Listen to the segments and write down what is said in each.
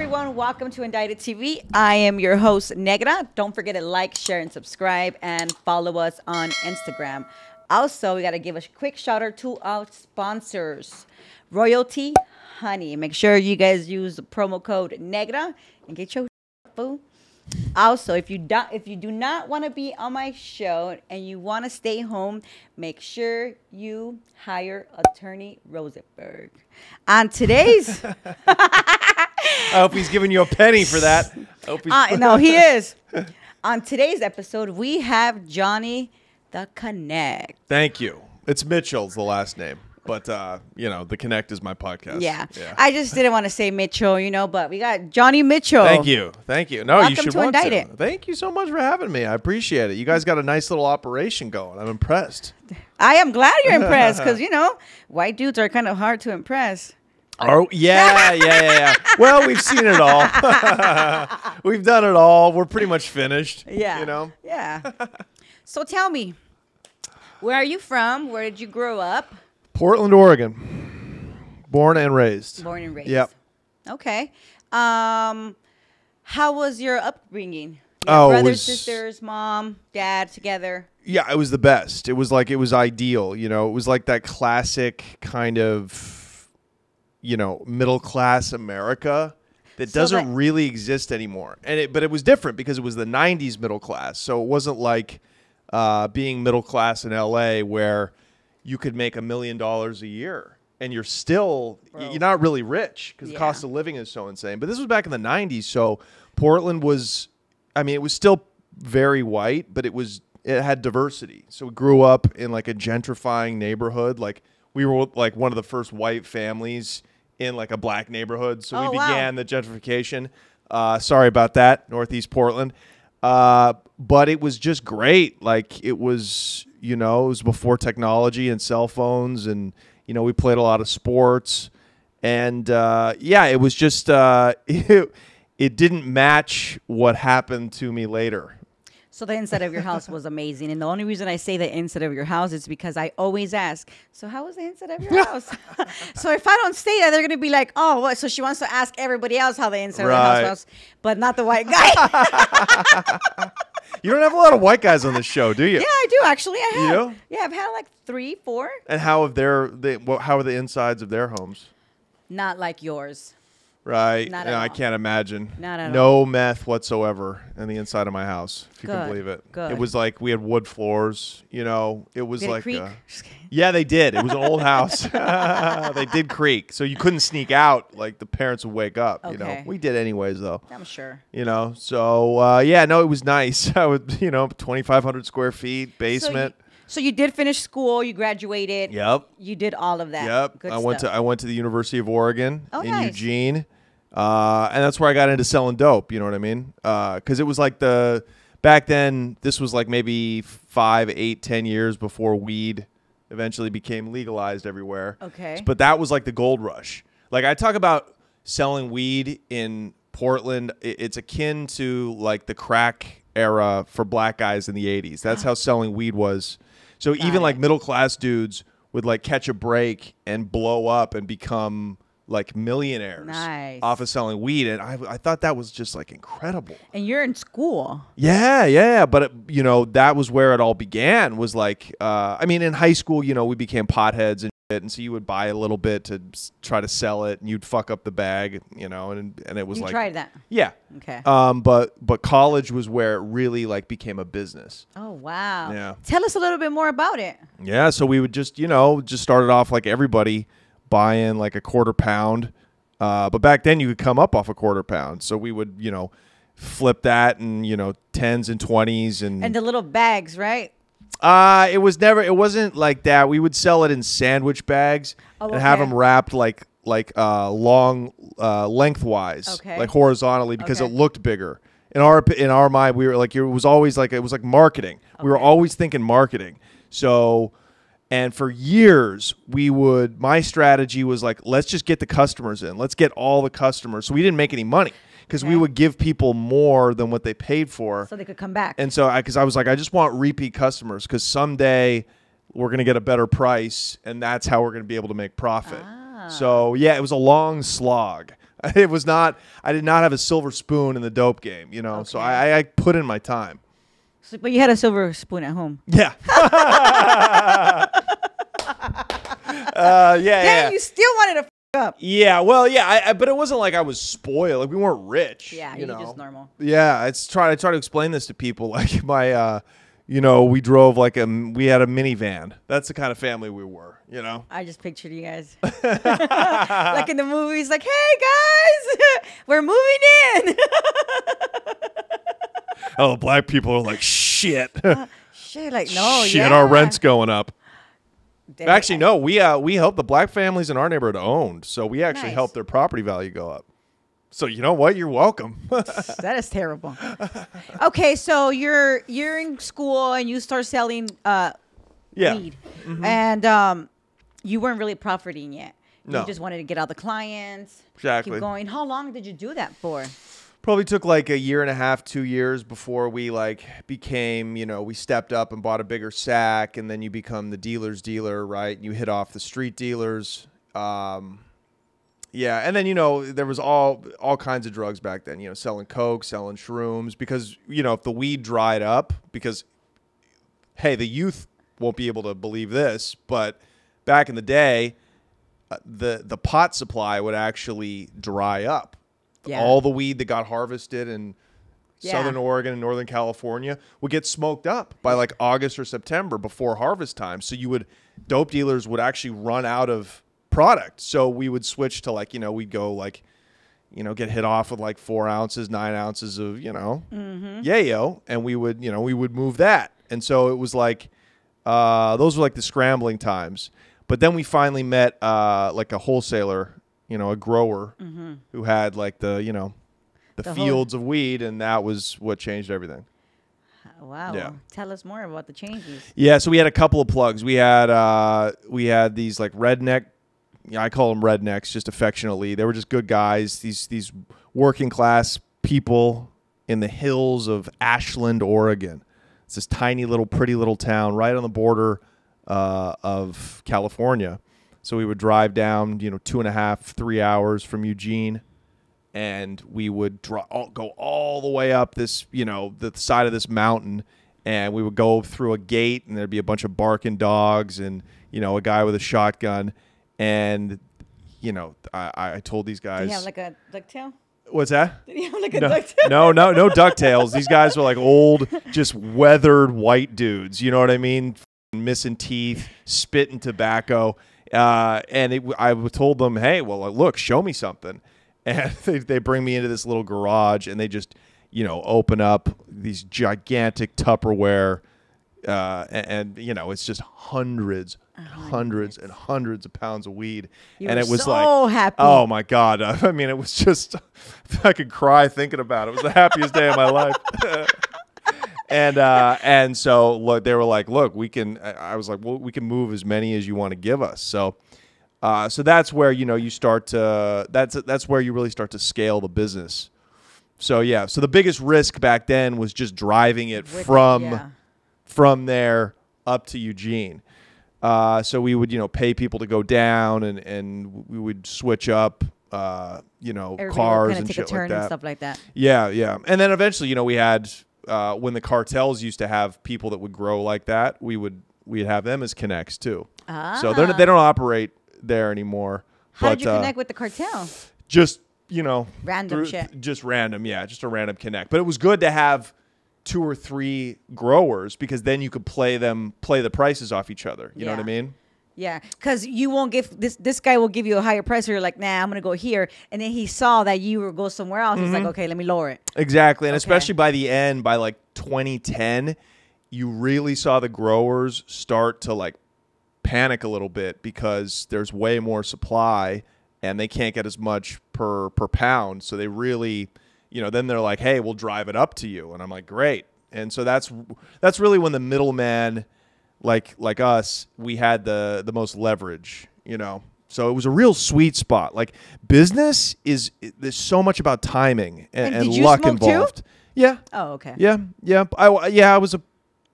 everyone. Welcome to Indicted TV. I am your host, Negra. Don't forget to like, share, and subscribe, and follow us on Instagram. Also, we got to give a quick shout out to our sponsors, Royalty Honey. Make sure you guys use the promo code Negra and get your boo. Also, if you do not want to be on my show and you want to stay home, make sure you hire Attorney Rosenberg. On today's, I hope he's giving you a penny for that. I hope he's no, he is. On today's episode, we have Johnny the Connect. Thank you. It's Mitchell's the last name, but you know, the Connect is my podcast. Yeah. I just didn't want to say Mitchell, you know, but we got Johnny Mitchell. Thank you. No, welcome, you should want to. It. Thank you so much for having me. I appreciate it. You guys got a nice little operation going. I'm impressed. I am glad you're impressed, because you know, white dudes are kind of hard to impress. Oh, yeah. Well, we've seen it all. We've done it all. We're pretty much finished. Yeah. You know? Yeah. So tell me, where are you from? Where did you grow up? Portland, Oregon. Born and raised. Born and raised. Yep. Okay. How was your upbringing? Brothers, sisters, mom, dad together? Yeah, it was the best. It was like, it was ideal. You know, it was like that classic kind of, you know, middle class America that doesn't really exist anymore. And but it was different because it was the 90s middle class. So it wasn't like being middle class in LA where you could make $1 million a year and you're still, you're not really rich because the cost of living is so insane. But this was back in the 90s. So Portland was, I mean, it was still very white, but it had diversity. So we grew up in like a gentrifying neighborhood. Like we were like one of the first white families in like a black neighborhood. So we began the gentrification. Sorry about that, Northeast Portland. But it was just great. Like it was, you know, it was before technology and cell phones, and, you know, we played a lot of sports, and yeah, it was just, it didn't match what happened to me later. So the inside of your house was amazing. And the only reason I say the inside of your house is because I always ask, so how was the inside of your house? So if I don't say that, they're going to be like, oh, what? So she wants to ask everybody else how the inside of the house was, but not the white guy. You don't have a lot of white guys on this show, do you? Yeah, I do, actually. I have. You do? Yeah, I've had like 3, 4. And how are the insides of their homes? Not like yours. Right. No, I can't imagine. Not at all. No meth whatsoever in the inside of my house, if you can believe it. Good. It was like we had wood floors, you know. It was like yeah, they did. It was an old house. They did creak. So you couldn't sneak out, like the parents would wake up, you know. We did anyways though. I'm sure. You know. So yeah, no, it was nice. I would, you know, 2,500 square feet, basement. So you did finish school, you graduated. Yep. You did all of that. Yep. Good stuff. I went to the University of Oregon in Eugene. And that's where I got into selling dope. You know what I mean? Because it was like back then, this was like maybe 5, 8, 10 years before weed eventually became legalized everywhere. Okay. But that was like the gold rush. Like I talk about selling weed in Portland. It's akin to like the crack era for black guys in the 80s. That's how selling weed was. So even like middle class dudes would like catch a break and blow up and become like millionaires off of selling weed. And I thought that was just like incredible. And you're in school. Yeah. But, you know, that was where it all began, was like, I mean, in high school, you know, we became potheads and shit. And so you would buy a little bit to try to sell it, and you'd fuck up the bag, you know, and it was like. You tried that? Yeah. Okay. But college was where it really like became a business. Oh, wow. Yeah. Tell us a little bit more about it. Yeah. So we would just, you know, just started off like everybody, buying like a quarter pound, but back then you could come up off a quarter pound, so we would, you know, flip that, and you know, 10s and 20s, and the little bags, right? It wasn't like that. We would sell it in sandwich bags and have them wrapped long lengthwise, like horizontally, because it looked bigger. In our mind, we were like, it was always like, it was like marketing. We were always thinking marketing. So. And for years, my strategy was like, let's just get the customers in. Let's get all the customers. So we didn't make any money, because we would give people more than what they paid for. So they could come back. And so, because I was like, I just want repeat customers, because someday we're going to get a better price, and that's how we're going to be able to make profit. So yeah, it was a long slog It was not, I did not have a silver spoon in the dope game, you know, okay. So I put in my time. So, but you had a silver spoon at home. Yeah. Yeah, you still wanted to f up. Yeah, well, yeah, but it wasn't like I was spoiled. Like, we weren't rich. Yeah, you know? Just normal. Yeah, I try to explain this to people. Like, my, you know, we drove like we had a minivan. That's the kind of family we were, you know? I just pictured you guys. Like in the movies, like, hey, guys, we're moving in. Oh, black people are like, shit. Shit, like, no, shit, yeah. Our rent's going up. Damn. Actually, no, we helped the black families in our neighborhood owned, so we actually helped their property value go up. So you know what? You're welcome. That is terrible. Okay, so you're in school and you start selling weed, mm-hmm. And you weren't really profiting yet. No. You just wanted to get out the clients. Exactly. Keep going. How long did you do that for? Probably took like a year and a half, 2 years before we like became, you know, we stepped up and bought a bigger sack, and then you become the dealer's dealer, right? And you hit off the street dealers. Yeah. And then, you know, there was all kinds of drugs back then, you know, selling coke, selling shrooms, because, you know, if the weed dried up, because, hey, the youth won't be able to believe this, but back in the day, the pot supply would actually dry up. Yeah. All the weed that got harvested in Southern Oregon and Northern California would get smoked up by like August or September before harvest time. So dope dealers would actually run out of product. So we would switch to like, you know, we'd go like, you know, get hit off with like 4 ounces, 9 ounces of, you know, yayo. And we would, you know, we would move that. And so it was like, those were like the scrambling times. But then we finally met like a wholesaler, you know, a grower who had like the, you know, the fields of weed, and that was what changed everything. Wow. Yeah. Tell us more about the changes. Yeah, so we had a couple of plugs. We had these like redneck, you know, I call them rednecks just affectionately. They were just good guys, these working class people in the hills of Ashland, Oregon. It's this tiny little pretty little town right on the border of California. So we would drive down, you know, 2.5, 3 hours from Eugene, and we would go all the way up this, you know, the side of this mountain, and we would go through a gate, and there'd be a bunch of barking dogs and, you know, a guy with a shotgun. And, you know, I told these guys. Did he have like a ducktail? What's that? Did he have like a ducktail? No, no, no ducktails. These guys were like old, just weathered white dudes. You know what I mean? Missing teeth, spitting tobacco. And I told them, hey, well, look, show me something. And they bring me into this little garage, and they just, you know, open up these gigantic Tupperware. And you know, it's just hundreds and hundreds of pounds of weed. And it was so like, happy. Oh my God. I mean, it was just, I could cry thinking about it. It was the happiest day of my life. And so look, they were like, look, we can, I was like, well, we can move as many as you want to give us. So, so that's where, you know, you start to, that's where you really start to scale the business. So yeah. So the biggest risk back then was just driving it from there up to Eugene. So we would, you know, pay people to go down, and we would switch up, you know, cars and shit like that. Stuff like that. Yeah. Yeah. And then eventually, you know, we had, when the cartels used to have people that would grow like that, we'd have them as connects too. Ah. So they don't operate there anymore. How did you connect with the cartel? Just, you know, random shit. Just random, yeah, just a random connect. But it was good to have 2 or 3 growers, because then you could play the prices off each other. You know what I mean? Yeah, because you won't give this guy will give you a higher price, or you're like, nah, I'm gonna go here, and then he saw that you were go somewhere else. He's like, okay, let me lower it. Exactly, and especially by the end, by like 2010, you really saw the growers start to like panic a little bit, because there's way more supply, and they can't get as much per pound. So they really, you know, then they're like, hey, we'll drive it up to you, and I'm like, great. And so that's really when the middleman, like us, we had the most leverage, you know. So it was a real sweet spot. Like, business is, there's so much about timing and luck involved. Too? Yeah. Oh, okay. Yeah, yeah. I was a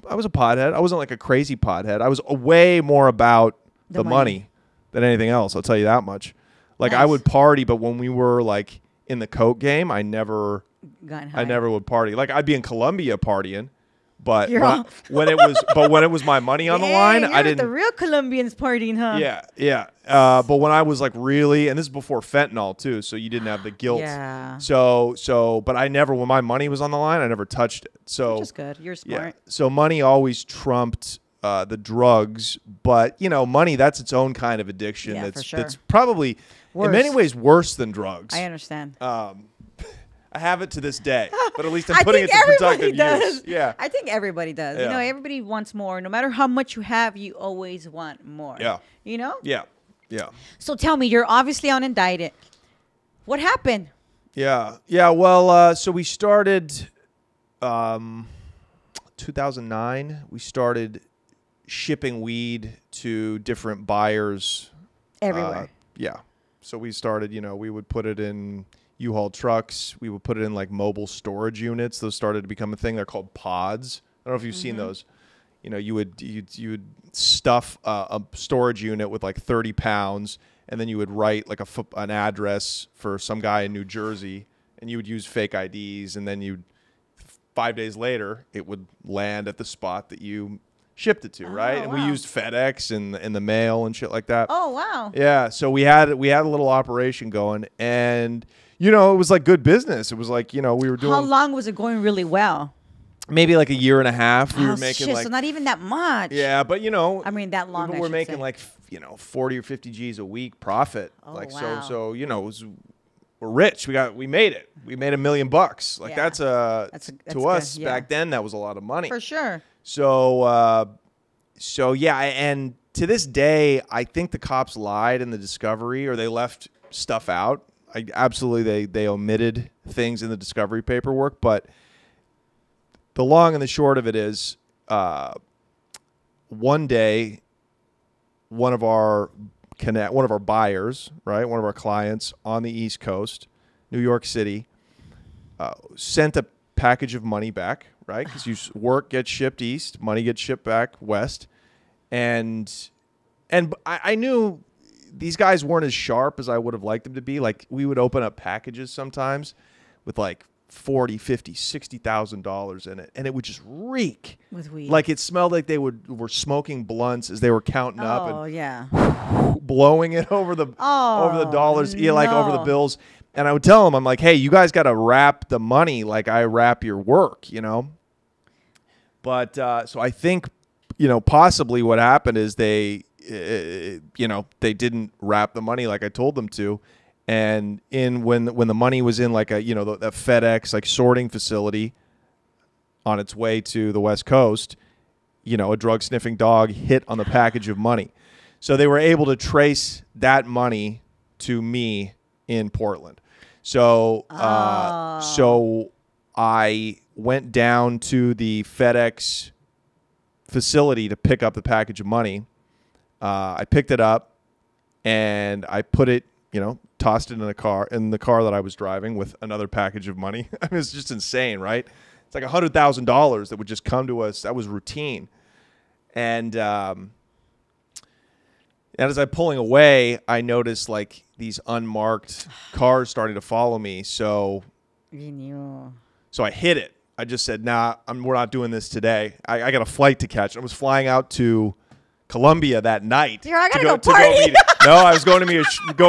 pothead. I wasn't like a crazy pothead. I was way more about the money than anything else. I'll tell you that much. Like nice. I would party, but when we were like in the coke game, I never would party. Like I'd be in Colombia partying, but when it was my money on the line, I didn't. The real Colombians partying, huh? Yeah, yeah. But when I was like really, and this is before fentanyl too, so you didn't have the guilt. Yeah. But I never, when my money was on the line, I never touched it. So just good. You're smart. Yeah. So money always trumped the drugs, but you know, money—that's its own kind of addiction. Yeah, that's probably worse. In many ways worse than drugs. I understand. I have it to this day, but at least I'm putting it to productive use. Yeah, I think everybody does. Yeah. You know, everybody wants more. No matter how much you have, you always want more. Yeah. You know. Yeah. Yeah. So tell me, you're obviously on indicted. What happened? Yeah. Yeah. Well, so we started, 2009. We started shipping weed to different buyers everywhere. Yeah. So we started, you know, we would put it in U-Haul trucks. We would put it in like mobile storage units. Those started to become a thing. They're called pods. I don't know if you've seen those. You know, you would stuff a storage unit with like 30 pounds, and then you would write like an address for some guy in New Jersey, and you would use fake IDs, and then 5 days later it would land at the spot that you shipped it to, right? And we used FedEx and the mail and shit like that. Oh wow! Yeah, so we had a little operation going, and you know it was like good business. It was like, you know, we were doing. How long was it going really well? Maybe like a year and a half. We were making shit, like, so not even that much. Yeah, but you know, I mean that long. But we're making like, you know, 40 or 50 G's a week profit. Oh, like wow. so you know it was. We're rich. We made $1 million. Like yeah. that's to us yeah. back then that was a lot of money for sure. So so yeah, and to this day I think the cops lied in the discovery, or they left stuff out. They omitted things in the discovery paperwork. But the long and the short of it is, one day one of our buyers, right, one of our clients on the East Coast, New York City, sent a package of money back, right? Because work gets shipped east, money gets shipped back west, and I knew these guys weren't as sharp as I would have liked them to be. Like we would open up packages sometimes with like $40,000, $50,000, $60,000 in it, and it would just reek with weed. Like it smelled like they were smoking blunts as they were counting up. Oh yeah. Blowing it over the dollars, no. Like over the bills. And I would tell them, I'm like, hey, you guys got to wrap the money like I wrap your work, you know. But so I think, you know, possibly what happened is they, you know, they didn't wrap the money like I told them to. And when the money was in like a, you know, that FedEx like sorting facility on its way to the West Coast, you know, a drug sniffing dog hit on the package of money. So they were able to trace that money to me in Portland. So so I went down to the FedEx facility to pick up the package of money. I picked it up and I put it, you know, tossed it in the car that I was driving with another package of money. I mean, it's just insane, right? It's like $100,000 that would just come to us. That was routine. And as I'm pulling away, I noticed like these unmarked cars starting to follow me. So I hit it. I just said, nah, we're not doing this today. I got a flight to catch. I was flying out to Colombia that night. You're to go party. To go meet no, I was going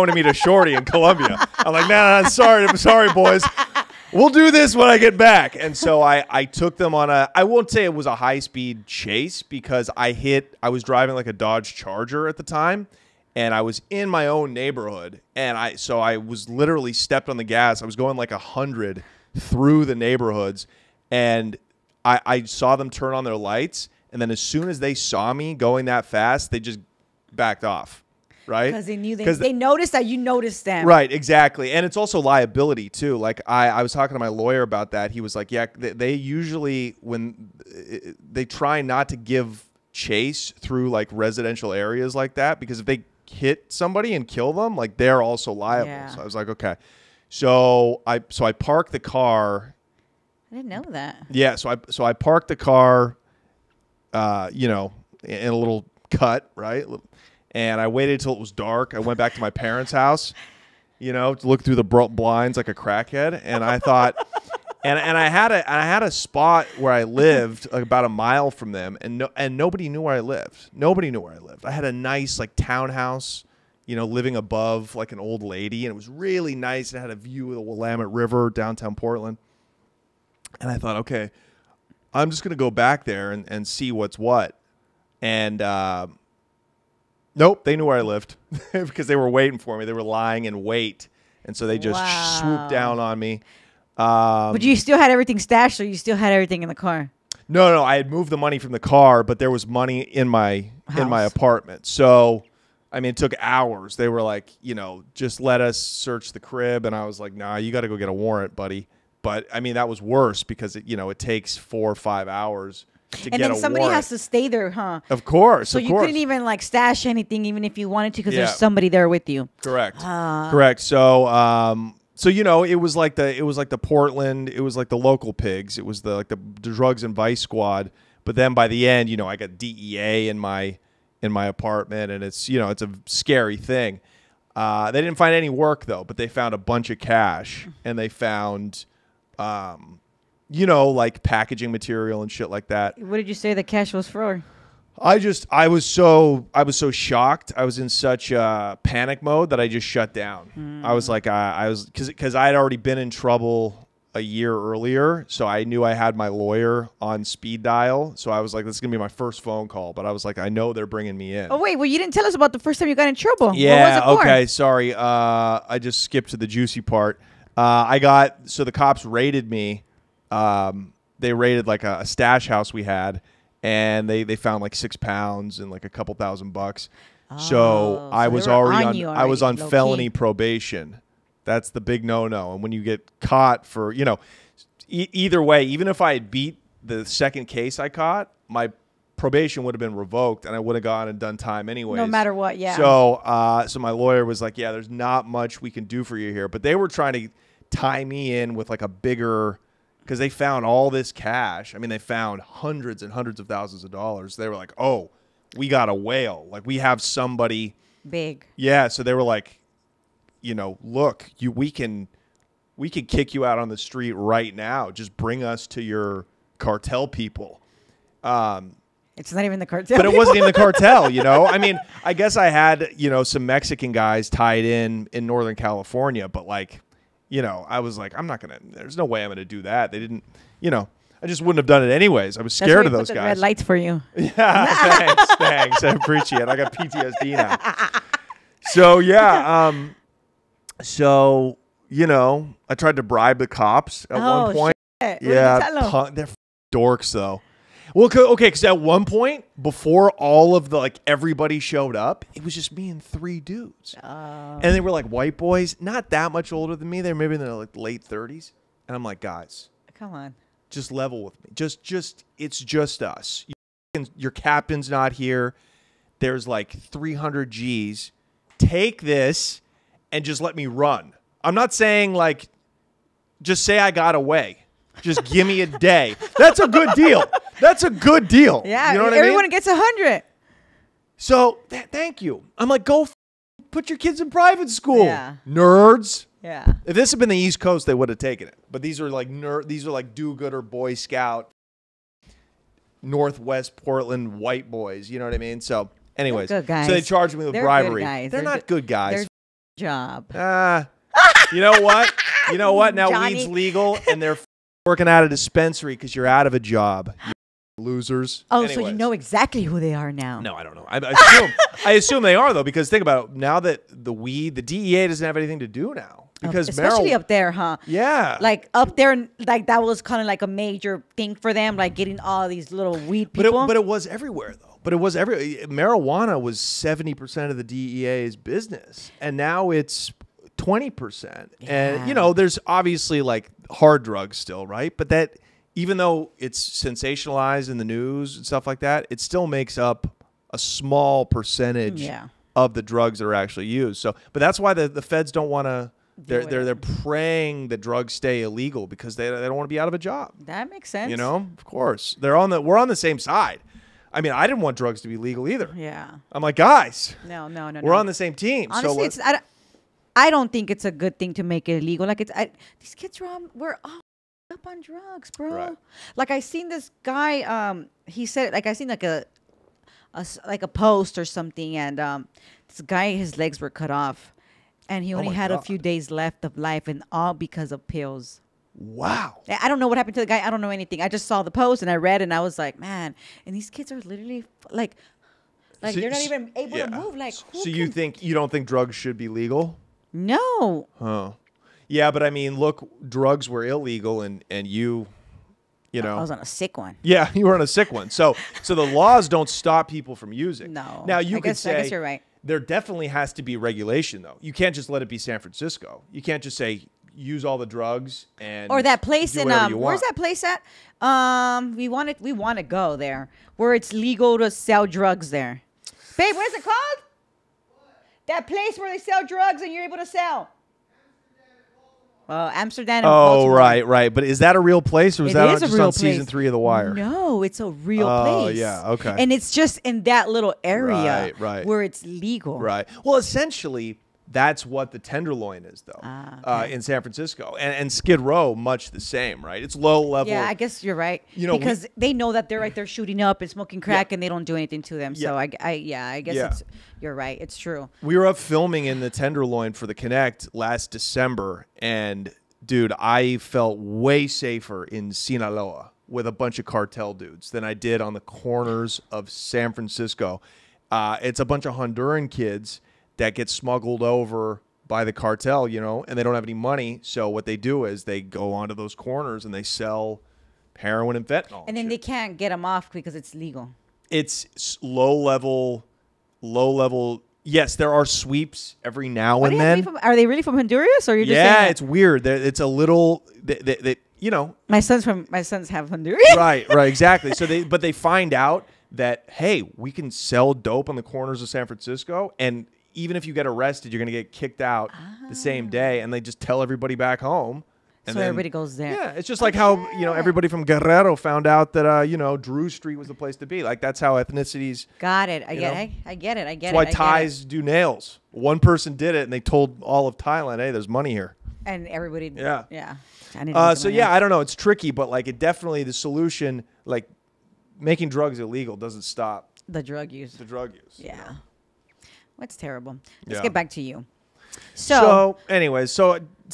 to meet a shorty in Colombia. I'm like, nah, I'm sorry, boys. We'll do this when I get back. And so I took them on I won't say it was a high-speed chase because I was driving like a Dodge Charger at the time, and I was in my own neighborhood. And I was literally stepped on the gas. I was going like 100 through the neighborhoods, and I saw them turn on their lights. And then as soon as they saw me going that fast, they just backed off. Right, because they knew they noticed that you noticed them. Right, exactly, and it's also liability too. Like I was talking to my lawyer about that. He was like, "Yeah, they usually when they try not to give chase through like residential areas like that, because if they hit somebody and kill them, like they're also liable." Yeah. So I was like, "Okay," so I parked the car. I didn't know that. Yeah, so I parked the car, you know, in a little cut, right. And I waited till it was dark. I went back to my parents' house you know, to look through the blinds like a crackhead. And I thought, and I had a spot where I lived like about a mile from them, and nobody knew where I lived. Nobody knew where I lived. I had a nice like townhouse, you know, living above like an old lady, and it was really nice. It had a view of the Willamette River, downtown Portland. And I thought, okay, I'm just going to go back there and see what's what. And nope, they knew where I lived because they were waiting for me. They were lying in wait. And so they just swooped down on me. But you still had everything stashed, or you still had everything in the car? No, no, I had moved the money from the car, but there was money in my house, in my apartment. So, I mean, it took hours. They were like, you know, just let us search the crib. And I was like, nah, you got to go get a warrant, buddy. But I mean, that was worse because, it, you know, it takes 4 or 5 hours to get a warrant. And then somebody has to stay there, huh? Of course. So you couldn't even like stash anything even if you wanted to, because there's somebody there with you. Correct. Correct. So, so, you know, it was like the Portland, it was like the local pigs. It was the, like the drugs and vice squad. But then by the end, you know, I got DEA in my apartment, and it's, you know, it's a scary thing. They didn't find any work though, but they found a bunch of cash, and they found, you know, like packaging material and shit like that. What did you say the cash was for? I was so shocked. I was in such panic mode that I just shut down. I was like, because I had already been in trouble a year earlier. So I knew I had my lawyer on speed dial. So I was like, this is going to be my first phone call. But I was like, I know they're bringing me in. Oh, wait. Well, you didn't tell us about the first time you got in trouble. Yeah. What was it for? Okay. Sorry. I just skipped to the juicy part. So the cops raided me. They raided like a stash house we had, and they found like 6 pounds and like a couple $1,000 bucks. Oh, so I was already on felony probation. That's the big no-no. And when you get caught for, you know, either way, even if I had beat the second case I caught, my probation would have been revoked, and I would have gone and done time anyways. No matter what, yeah. So, so my lawyer was like, yeah, there's not much we can do for you here. But they were trying to tie me in with like a bigger, because they found all this cash. I mean, they found hundreds and hundreds of thousands of dollars. They were like, oh, we got a whale. Like, we have somebody big. Yeah, so they were like, you know, look, we can kick you out on the street right now. Just bring us to your cartel people. It's not even the cartel. But it wasn't even the cartel, you know? I mean, I guess I had, you know, some Mexican guys tied in Northern California. But, like, you know, I was like, I'm not going to – there's no way I'm going to do that. They didn't – you know, I just wouldn't have done it anyways. I was scared of those guys. Red lights for you. Yeah, thanks, thanks. I appreciate it. I got PTSD now. So, yeah. So, you know, I tried to bribe the cops at one point. Shit. Yeah. They're dorks, though. Well, okay, because at one point, before all of the, like, everybody showed up, it was just me and 3 dudes. And they were, like, white boys, not that much older than me. They were maybe in their, like, late 30s. And I'm like, guys. Come on. Just level with me. Just, it's just us. Your captain's not here. There's, like, 300 Gs. Take this and just let me run. I'm not saying, like, just say I got away. Just give me a day. That's a good deal. That's a good deal. Yeah, you know what I mean? Everyone gets 100. So, thank you. I'm like, go put your kids in private school, nerds. Yeah. If this had been the East Coast, they would have taken it. But these are like these are like do-gooder Boy Scout, Northwest Portland white boys. You know what I mean? So, anyways, so they charged me with bribery. They're not good guys. Their job. You know what? You know what? Now weed's legal, and they're working at a dispensary because you're out of a job. Losers. Oh, anyways. So you know exactly who they are now. No, I don't know. I assume, I assume they are, though, because think about it. Now that the DEA doesn't have anything to do now. Because especially up there, huh? Yeah. Like up there, like that was kind of like a major thing for them, like getting all these little weed people. But it was everywhere, though. But it was everywhere. Marijuana was 70% of the DEA's business. And now it's 20%. Yeah. And, you know, there's obviously like hard drugs still, right? But that... even though it's sensationalized in the news and stuff like that, it still makes up a small percentage of the drugs that are actually used. So, but that's why the feds don't want to. They're praying the drugs stay illegal because they don't want to be out of a job. That makes sense. You know, of course they're on the we're on the same side. I mean, I didn't want drugs to be legal either. Yeah, I'm like guys. No, no, no. We're on the same team. Honestly, so it's I don't think it's a good thing to make it illegal. Like, these kids were all up on drugs, bro. Right. Like, I seen this guy, he said, like, I seen like a post or something, and this guy, his legs were cut off, and he only had a few days left of life, and all because of pills. Wow. I don't know what happened to the guy. I don't know anything. I just saw the post, and I read, and I was like, man. And these kids are literally like so they're not even able to move. Like, so you don't think drugs should be legal? No. Huh. Yeah, but I mean, look, drugs were illegal, and you know, I was on a sick one. Yeah, you were on a sick one. So the laws don't stop people from using. No. Now I guess you're right. There definitely has to be regulation, though. You can't just let it be San Francisco. You can't just say use all the drugs and or that place do in where's that place at? We want to go there where it's legal to sell drugs there. Babe, what is it called? That place where they sell drugs and you're able to sell. Well, Amsterdam. And Portland. right. But is that a real place, or is that just on season 3 of The Wire? No, it's a real place. Oh, yeah, okay. And it's just in that little area where it's legal. Right. Well, essentially, that's what the Tenderloin is, though, in San Francisco. And Skid Row, much the same, right? It's low level. Yeah, I guess you're right. You know, because they know that they're right there shooting up and smoking crack, and they don't do anything to them. Yeah. So, I guess it's, you're right. It's true. We were up filming in the Tenderloin for The Connect last December, and, dude, I felt way safer in Sinaloa with a bunch of cartel dudes than I did on the corners of San Francisco. It's a bunch of Honduran kids that gets smuggled over by the cartel, you know, and they don't have any money. So what they do is they go onto those corners and they sell heroin and fentanyl. And then they can't get them off because it's legal. It's low level. Yes, there are sweeps every now and then. Are they really from Honduras, or are you just saying that? It's weird. It's a little, you know. My sons have Honduras. Right, exactly. So but they find out that, hey, we can sell dope on the corners of San Francisco, and even if you get arrested, you're going to get kicked out the same day, and they just tell everybody back home. And so then everybody goes there. Yeah, it's just like how, you know, everybody from Guerrero found out that, you know, Drew Street was the place to be. Like, that's how ethnicities. Got it. I get it. That's why Thais do nails. One person did it, and they told all of Thailand, hey, there's money here. And everybody. Yeah. Yeah. I don't know. It's tricky, but, like, it definitely, the solution, like, making drugs illegal doesn't stop the drug use. Yeah. You know? That's terrible. Let's get back to you. So anyways,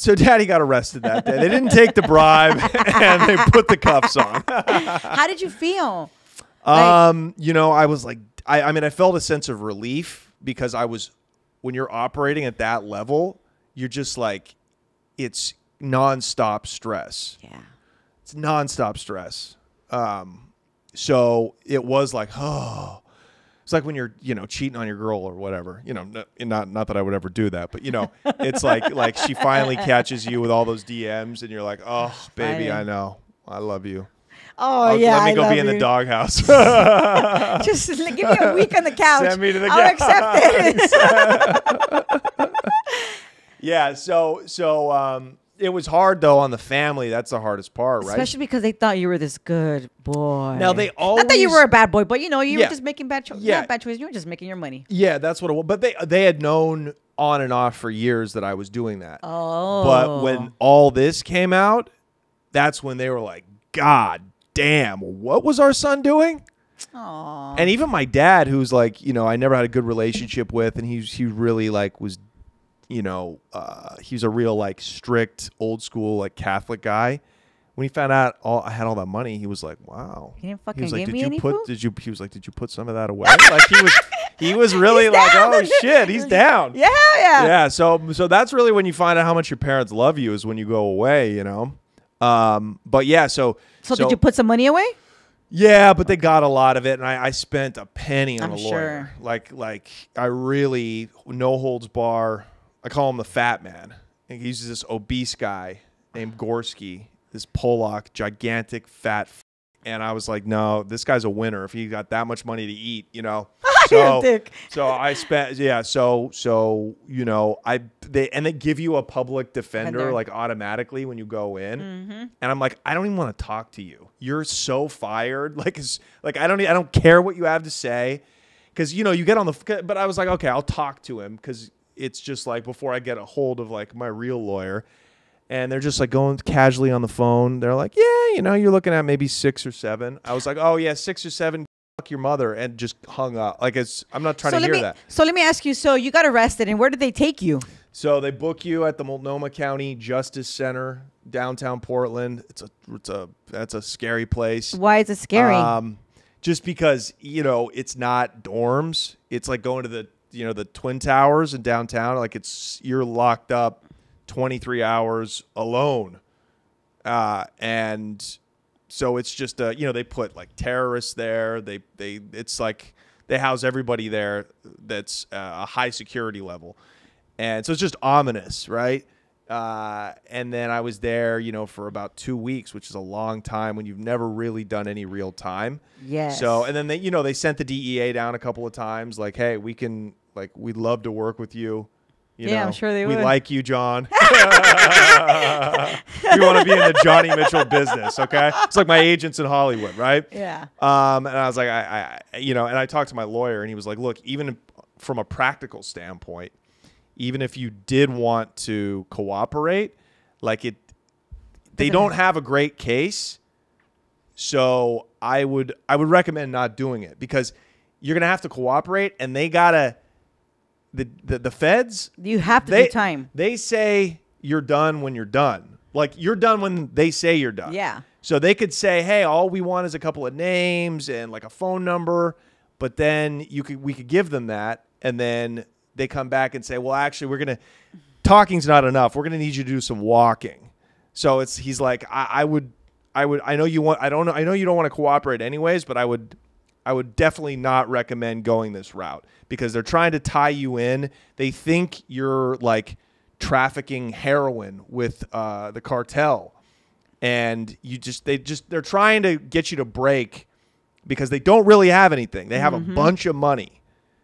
Daddy got arrested that day. They didn't take the bribe, and they put the cuffs on. How did you feel? You know, I was like, I mean, I felt a sense of relief, because I was, when you're operating at that level, you're just like, it's nonstop stress. Yeah. It's nonstop stress. So it was like, oh. It's like when you're, you know, cheating on your girl or whatever, you know, not that I would ever do that, but, you know, it's like she finally catches you with all those DMs, and you're like, oh, baby, I know. I love you. Oh, yeah. Let me go be in the doghouse. Just give me a week on the couch. Send me to the couch. I'll accept it. Yeah. So it was hard, though, on the family. That's the hardest part, right? Especially because they thought you were this good boy. Now, they always... Not that you were a bad boy, but, you know, you were just making bad choices. Yeah. Not bad choices. You were just making your money. Yeah, that's what it was. But they had known on and off for years that I was doing that. Oh. But when all this came out, that's when they were like, God damn, what was our son doing? Aww. And even my dad, who's like, you know, I never had a good relationship with, and he really, like, was... You know, he's a real, like, strict, old school, like, Catholic guy. When he found out I had all that money, he was like, "Wow." He didn't fucking give me any food? He was like, "Did you put some of that away?" Like, he was really like, "Oh shit, he's down." Yeah, yeah, yeah. So that's really when you find out how much your parents love you, is when you go away, you know. But yeah, so did you put some money away? Yeah, but they got a lot of it, and I spent a penny on a lawyer. Sure. Like I really, no holds bar. I call him the fat man. He's this obese guy named Gorski, this Polak, gigantic fat. And I was like, no, this guy's a winner. If he got that much money to eat, you know. So I spent, yeah. So you know, they give you a public defender like automatically when you go in, and I'm like, I don't even want to talk to you. You're so fired. Like I don't care what you have to say, because you know you get on the. But I was like, okay, I'll talk to him because. it's just like before I get a hold of like my real lawyer, and they're just like going casually on the phone. They're like, yeah, you know, you're looking at maybe 6 or 7. I was like, oh yeah, 6 or 7. Fuck your mother, and just hung up. Like it's, I'm not trying to hear that. So let me ask you. So you got arrested, and where did they take you? So they book you at the Multnomah County Justice Center, downtown Portland. That's a scary place. Why is it scary? Just because, you know, it's not dorms. It's like going to the, you know, the Twin Towers in downtown. Like it's, you're locked up 23 hours alone. And so it's just, you know, they put like terrorists there. It's like they house everybody there. That's a high security level. And so it's just ominous, right? And then I was there, you know, for about 2 weeks, which is a long time when you've never really done any real time. Yeah. So, and then they, you know, they sent the DEA down a couple of times, like, hey, we can, like, we'd love to work with you. You know, I'm sure they would. We like you, John. We want to be in the Johnny Mitchell business, okay? It's like my agents in Hollywood, right? Yeah. And I was like, I you know, and I talked to my lawyer, and he was like, look, even from a practical standpoint, even if you did want to cooperate, like it, they don't have a great case. So I would recommend not doing it, because you're going to have to cooperate, and they got to, the feds, you have to do time. They say you're done when you're done. Like you're done when they say you're done. Yeah. So they could say, hey, all we want is a couple of names and like a phone number, but then we could give them that, and then they come back and say, well, actually, we're going to, talking's not enough. We're going to need you to do some walking. So it's, he's like, I know you don't want to cooperate anyways, but I would definitely not recommend going this route, because they're trying to tie you in. They think you're like trafficking heroin with the cartel, and they're trying to get you to break, because they don't really have anything. They have a bunch of money.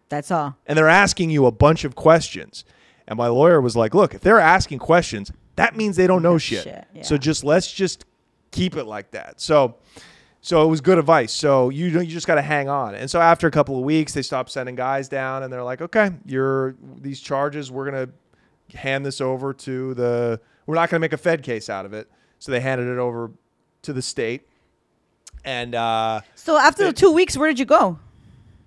That's all. And they're asking you a bunch of questions. And my lawyer was like, look, if they're asking questions, that means they don't know shit. Yeah. So let's just keep it like that. So it was good advice. So you just got to hang on. And so after a couple of weeks, they stopped sending guys down, and they're like, okay, these charges, we're going to hand this over to the, we're not going to make a Fed case out of it. So they handed it over to the state. And so after the 2 weeks, where did you go?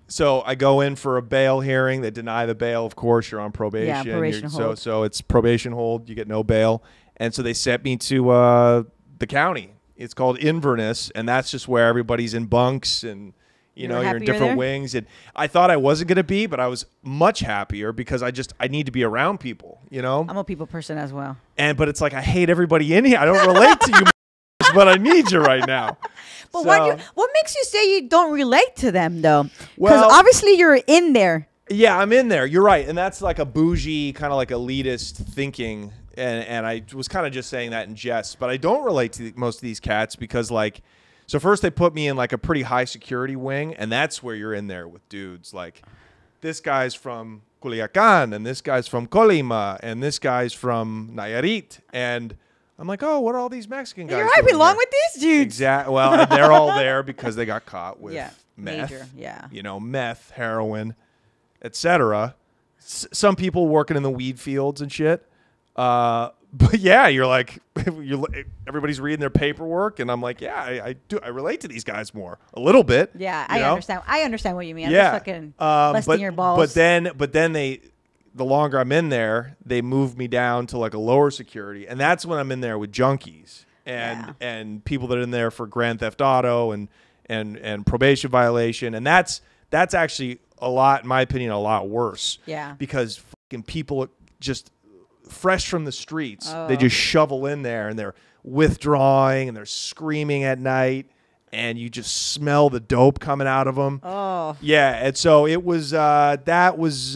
So I go in for a bail hearing. They deny the bail. Of course, you're on probation. Yeah, probation hold. So it's probation hold. You get no bail. And so they sent me to the county. It's called Inverness, and that's just where everybody's in bunks, and you're in different wings. And I thought I wasn't going to be, but I was much happier, because I need to be around people. You know, I'm a people person as well. But it's like I hate everybody in here. I don't relate to you. But I need you right now. But so, what makes you say you don't relate to them, though? Well, obviously you're in there. Yeah, I'm in there. You're right. And that's like a bougie, kind of like elitist thinking. And I was kind of just saying that in jest. But I don't relate to most of these cats, because like, so first they put me in like a pretty high security wing. And that's where you're in there with dudes like, this guy's from Culiacan, and this guy's from Colima, and this guy's from Nayarit. And I'm like, oh, what are all these Mexican guys? I belong with these dudes. Exactly. Well, they're all there because they got caught with meth. Major, yeah. You know, meth, heroin, etc. Some people working in the weed fields and shit. But yeah, you're like, everybody's reading their paperwork, and I'm like, yeah, I relate to these guys more a little bit. Yeah, I understand. I understand what you mean. Yeah. I'm just fucking busting your balls. But then they. The longer I'm in there, they move me down to like a lower security. And that's when I'm in there with junkies and people that are in there for Grand Theft Auto and probation violation. And that's actually a lot, in my opinion, a lot worse. Yeah. Because fucking people just fresh from the streets, they just shovel in there, and they're withdrawing, and they're screaming at night, and you just smell the dope coming out of them. Oh. Yeah, and so it was, I was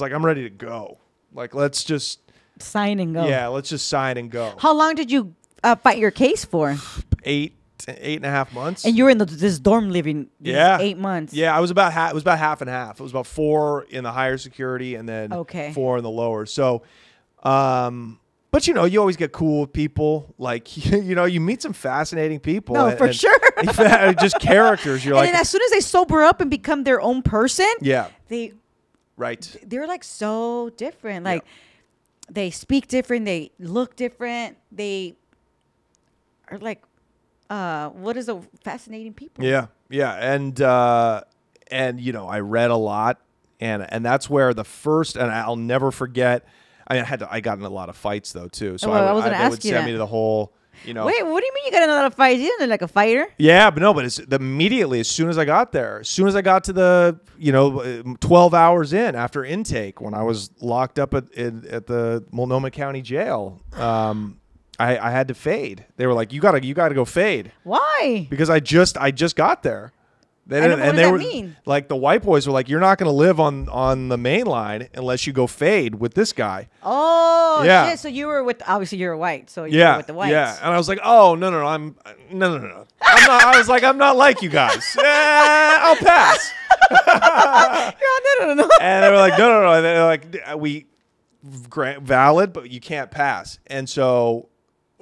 like, I'm ready to go. Like, let's just. Sign and go. Yeah, let's just sign and go. How long did you fight your case for? 8 to 8.5 months. And you were in this dorm living 8 months. Yeah, it was about half and half. It was about 4 in the higher security, and then 4 in the lower. So, but, you know, you always get cool with people. Like, you know, you meet some fascinating people. No, for sure. Just characters. You're like, and then as soon as they sober up and become their own person, yeah, they Right. They're like so different. Like they speak different. They look different. They are like, what is a fascinating people. Yeah. Yeah. And you know, I read a lot and that's where the first, and I'll never forget. I mean, I got in a lot of fights though too. So well, I would send me to the whole, you know. Wait, what do you mean you got in a lot of fights? You like a fighter? Yeah, but no, but it's immediately as soon as I got there, as soon as I got to the, you know, 12 hours in after intake, when I was locked up at the Multnomah County Jail, I had to fade. They were like, you gotta go fade. Why? Because I just got there. What does that mean? Like the white boys were like, you're not going to live on the main line unless you go fade with this guy. Oh, yeah. Shit. So you were with, obviously you're white. So you were with the whites. Yeah. And I was like, oh, no. I'm not, I was like, I'm not like you guys. I'll pass. And they were like, no. And they're like, we grant valid, but you can't pass. And so,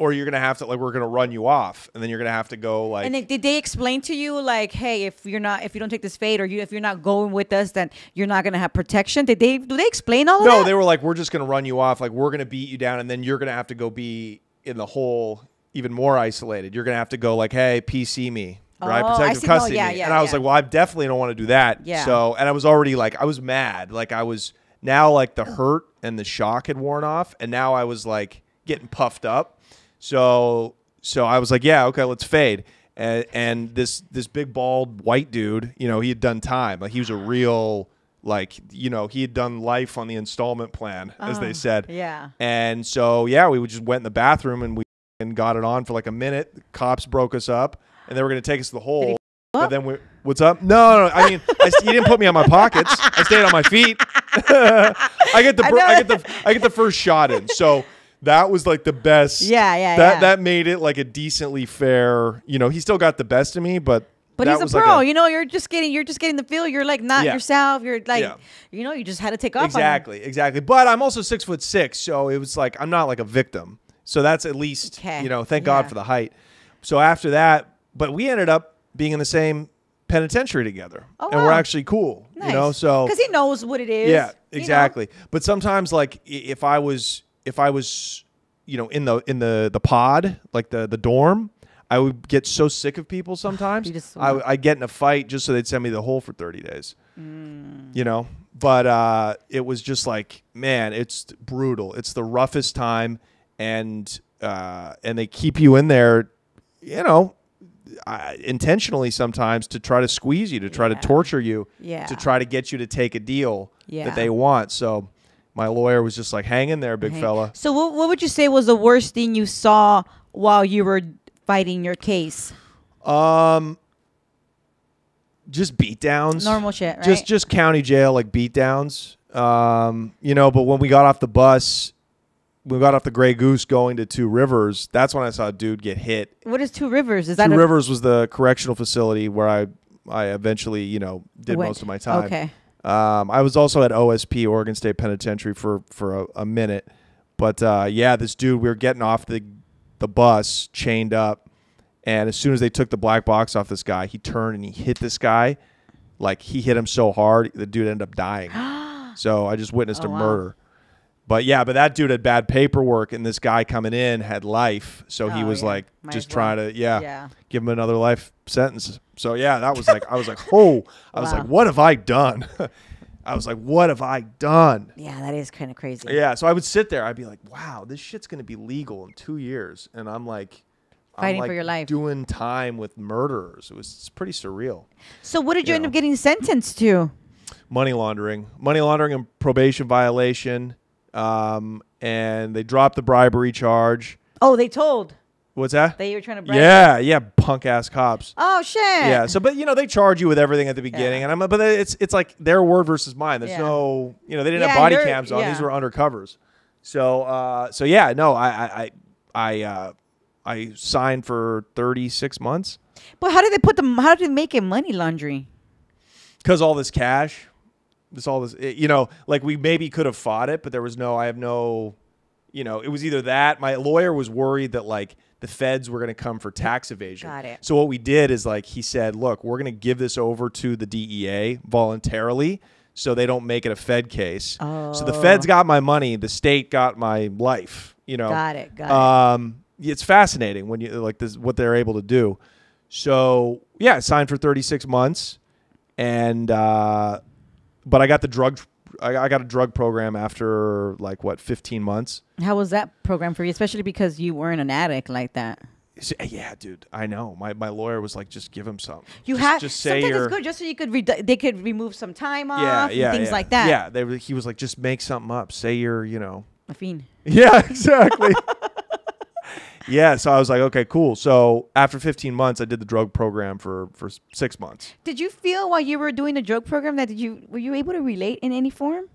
or you're going to have to, like, we're going to run you off. And then you're going to have to go, like... And then, did they explain to you, like, hey, if you don't take this fade, or if you're not going with us, then you're not going to have protection? Do they explain all of that? No, they were like, we're just going to run you off. Like, we're going to beat you down. And then you're going to have to go be in the hole, even more isolated. You're going to have to go, like, hey, PC me. Right? Oh, protective custody. No, and I was like, well, I definitely don't want to do that. Yeah. So, and I was already, like, I was mad. Like, I was now, like, the hurt and the shock had worn off. And now I was, like, getting puffed up. So I was like, yeah, okay, let's fade. And this big bald white dude, you know, he had done time. Like he was a real, like, you know, he had done life on the installment plan, as they said. Yeah. And so yeah, we just went in the bathroom and got it on for like a minute. The cops broke us up, and they were going to take us to the hole. But then what's up? No. I mean, you didn't put me on my pockets. I stayed on my feet. I get the first shot in. So. That was like the best. That made it like a decently fair. You know, he still got the best of me, but that he's was a pro. Like a, you know, you're just getting the feel. You're like not yourself. You're like, you know, you just had to take off. Exactly. But I'm also 6'6", so it was like I'm not like a victim. So that's at least you know, thank God for the height. So after that, but we ended up being in the same penitentiary together, and we're actually cool. Nice. You know, so because he knows what it is. Yeah, exactly. You know? But sometimes, like if I was, you know, in the pod, like the dorm, I would get so sick of people sometimes. I'd get in a fight just so they'd send me the hole for 30 days, you know? But it was just like, man, it's brutal. It's the roughest time. And they keep you in there, you know, intentionally sometimes to try to squeeze you, to try to torture you, to try to get you to take a deal that they want. So... my lawyer was just like, hang in there, big fella. So what would you say was the worst thing you saw while you were fighting your case? Just beatdowns. Normal shit, right? Just county jail, like beatdowns. You know, but when we got off the bus, we got off the Gray Goose going to Two Rivers. That's when I saw a dude get hit. What is Two Rivers? Two Rivers was the correctional facility where I eventually, you know, did most of my time. Okay. I was also at OSP, Oregon State Penitentiary, for a minute. But yeah, this dude, we were getting off the bus, chained up, and as soon as they took the black box off this guy, he turned and he hit this guy. Like, he hit him so hard, the dude ended up dying. So I just witnessed a murder. But yeah, but that dude had bad paperwork, and this guy coming in had life. So he was like, trying to give him another life sentence. So yeah, that was like, I was like, oh, I was like, what have I done? I was like, what have I done? Yeah, that is kind of crazy. Yeah. So I would sit there. I'd be like, wow, this shit's going to be legal in 2 years. And I'm like, fighting for your life, doing time with murderers. It's pretty surreal. So what did you end up getting sentenced to? Money laundering and probation violation. And they dropped the bribery charge. Oh, they told. What's that? They were trying to bribe. Yeah, punk ass cops. Oh shit. Yeah. So, but you know, they charge you with everything at the beginning, and but it's like their word versus mine. There's no, you know, they didn't have body cams on. These were undercovers. So, so yeah, no, I signed for 36 months. But how did they put them? How did they make it money laundering? Because all this cash. You know, like we maybe could have fought it, but there was I have no, you know, it was either that. My lawyer was worried that like the feds were going to come for tax evasion. Got it. So what we did is like, he said, look, we're going to give this over to the DEA voluntarily. so they don't make it a Fed case. Oh. So the feds got my money, the state got my life, you know. Got it, got it. It's fascinating when you like this what they're able to do. So, yeah, signed for 36 months and but I got the drug I got a drug program after like what 15 months. How was that program for you, especially because you weren't an addict like that? Yeah, dude, I know. My lawyer was like, just give him something. You have just say sometimes it's good, just so you could they could remove some time off, and things like that. Yeah, he was like, just make something up. Say you're, you know, a fiend. Yeah, exactly. Yeah, so I was like, okay, cool. So after 15 months, I did the drug program for 6 months. Did you feel while you were doing the drug program that were you able to relate in any form?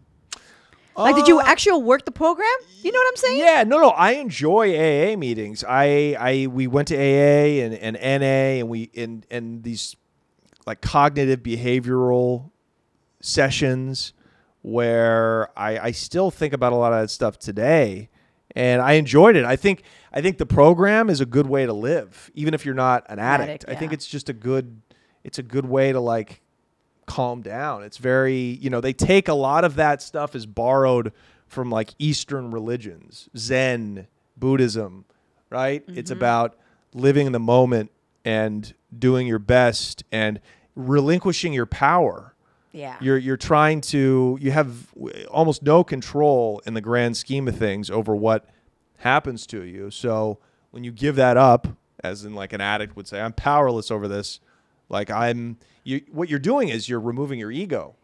Like, did you actually work the program? You know what I'm saying? Yeah, no, I enjoy AA meetings. We went to AA and NA and these like cognitive behavioral sessions where I still think about a lot of that stuff today, and I enjoyed it. I think the program is a good way to live, even if you're not an addict. Yeah. I think it's just a good way to like calm down. It's very, you know, they take a lot of that stuff is borrowed from like Eastern religions, Zen, Buddhism, right? Mm-hmm. It's about living in the moment and doing your best and relinquishing your power. Yeah. You're trying to, you have almost no control in the grand scheme of things over what happens to you. So when you give that up, as in like an addict would say, I'm powerless over this. Like what you're doing is you're removing your ego,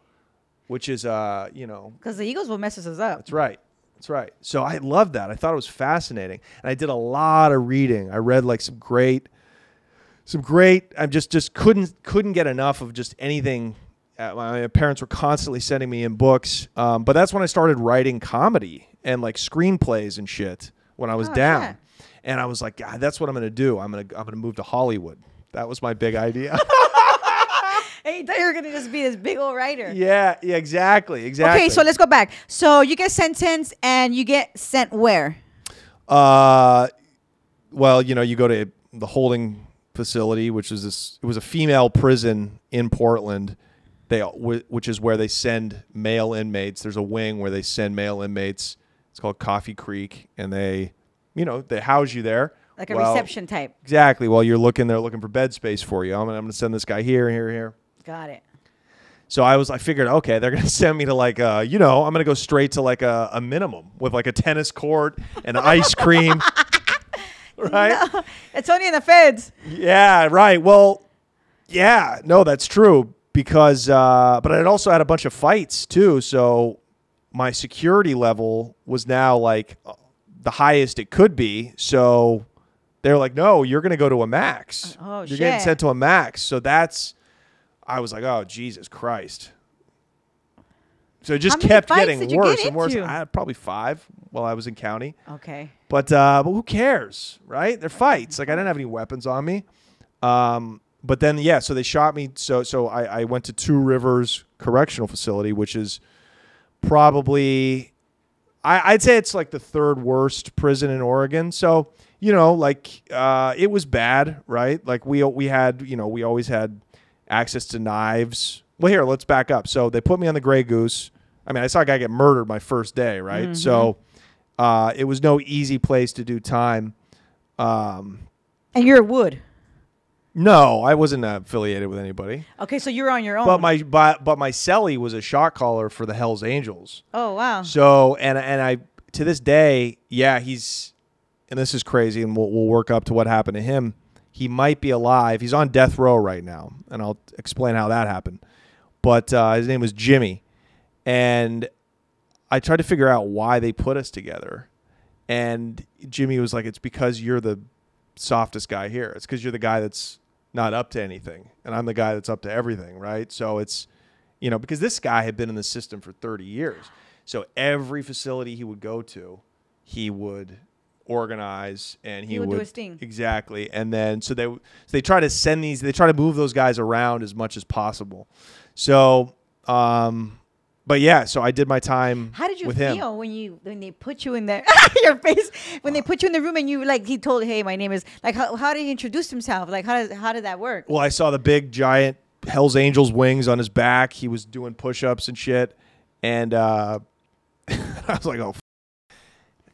which is, you know. Because the ego's what messes us up. That's right. That's right. So I love that. I thought it was fascinating. And I did a lot of reading. I read like some great, I just couldn't get enough of just anything. My parents were constantly sending me in books. But that's when I started writing comedy and like screenplays and shit when I was down. Yeah. And I was like, God, that's what I'm going to do. I'm going to move to Hollywood. That was my big idea. And you thought you were going to just be this big old writer. Yeah, yeah, exactly, exactly. Okay, so let's go back. So you get sentenced and you get sent where? Well, you know, you go to the holding facility, which is this. It was a female prison in Portland, which is where they send male inmates. There's a wing where they send male inmates. It's called Coffee Creek, and they, you know, they house you there. Like a reception type. Exactly. While you're looking there, looking for bed space for you. I'm going to send this guy here, here, here. Got it. So I figured, okay, they're going to send me to like, you know, I'm going to go straight to like a minimum with like a tennis court and ice cream. Right? No, it's only in the feds. Yeah, right. Well, yeah, no, that's true because, but I also had a bunch of fights too. So my security level was now like the highest it could be. So they're like, no, you're going to go to a max. Oh, shit. You're getting sent to a max. So that's, I was like, oh, Jesus Christ. So it just kept getting worse and worse. I had probably 5 while I was in county. Okay. But who cares, right? They're fights. Like, I didn't have any weapons on me. But then, yeah, so they shot me. So I went to Two Rivers Correctional Facility, which is probably, I'd say it's like the 3rd worst prison in Oregon. So, you know, like it was bad, right? Like we had, you know, we always had access to knives. Well, here, let's back up. So they put me on the Grey Goose. I mean, I saw a guy get murdered my first day, right? Mm-hmm. So it was no easy place to do time. And you're at Wood. No, I wasn't affiliated with anybody. Okay, so you're on your own. But my cellie was a shot caller for the Hell's Angels. Oh wow. So and I to this day, yeah, he's. And this is crazy, and we'll work up to what happened to him. He might be alive. He's on death row right now, and I'll explain how that happened. But his name was Jimmy, and I tried to figure out why they put us together. And Jimmy was like, it's because you're the softest guy here. It's because you're the guy that's not up to anything, and I'm the guy that's up to everything, right? So it's, you know, because this guy had been in the system for 30 years. So every facility he would go to, he would organize, and he would do his thing. Exactly. And then so they try to send these, they try to move those guys around as much as possible. So but yeah, so I did my time. How did you feel when they put you in there? Your face when they put you in the room and you like he told, hey, my name is like how did he introduce himself? Like how did that work? Well, I saw the big giant Hell's Angels wings on his back. He was doing push-ups and shit. And I was like, oh,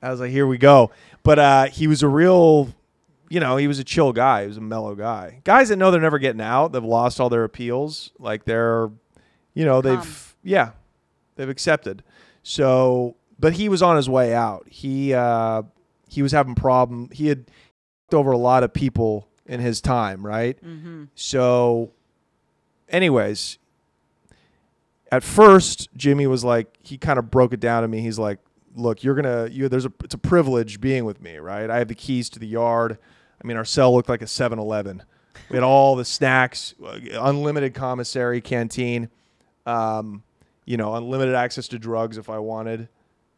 I was like, here we go. But he was a real, you know, he was a chill guy. He was a mellow guy. Guys that know they're never getting out, they've lost all their appeals. Like they're, you know, they've accepted. So, but he was on his way out. He was having problem. He had fucked over a lot of people in his time, right? Mm-hmm. So anyways, at first, Jimmy was like, he kind of broke it down to me. He's like, look, you're going to, it's a privilege being with me, right? I have the keys to the yard. I mean, our cell looked like a 7-Eleven. We had all the snacks, unlimited commissary, canteen, you know, unlimited access to drugs if I wanted.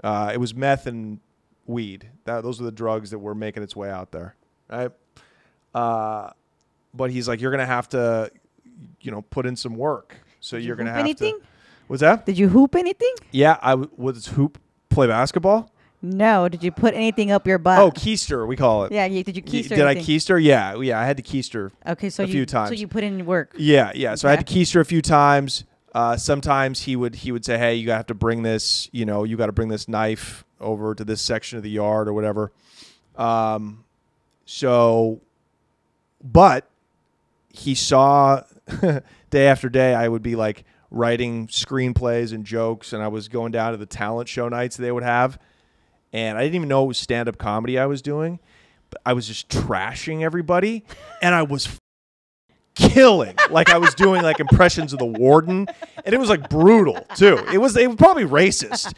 It was meth and weed. Those were the drugs that were making its way out there, right? But he's like, you're going to have to, you know, put in some work. So you're going to have to. What's that? Did you hoop anything? Yeah, I was hoop. Play basketball? No. Did you put anything up your butt? Oh, keister, we call it. Yeah. Did you keister? Did anything? I keister? Yeah. Yeah. I had to keister. Okay. So a few times. So you put in work. Yeah. Yeah. So okay. I had to keister a few times. Sometimes he would say, "Hey, you gotta have to bring this. You know, you gotta bring this knife over to this section of the yard or whatever." So, but he saw day after day, I would be like writing screenplays and jokes, and I was going down to the talent show nights they would have, and I didn't even know it was stand-up comedy I was doing, but I was just trashing everybody, and I was killing. Like I was doing like impressions of the warden, and it was like brutal too. It was probably racist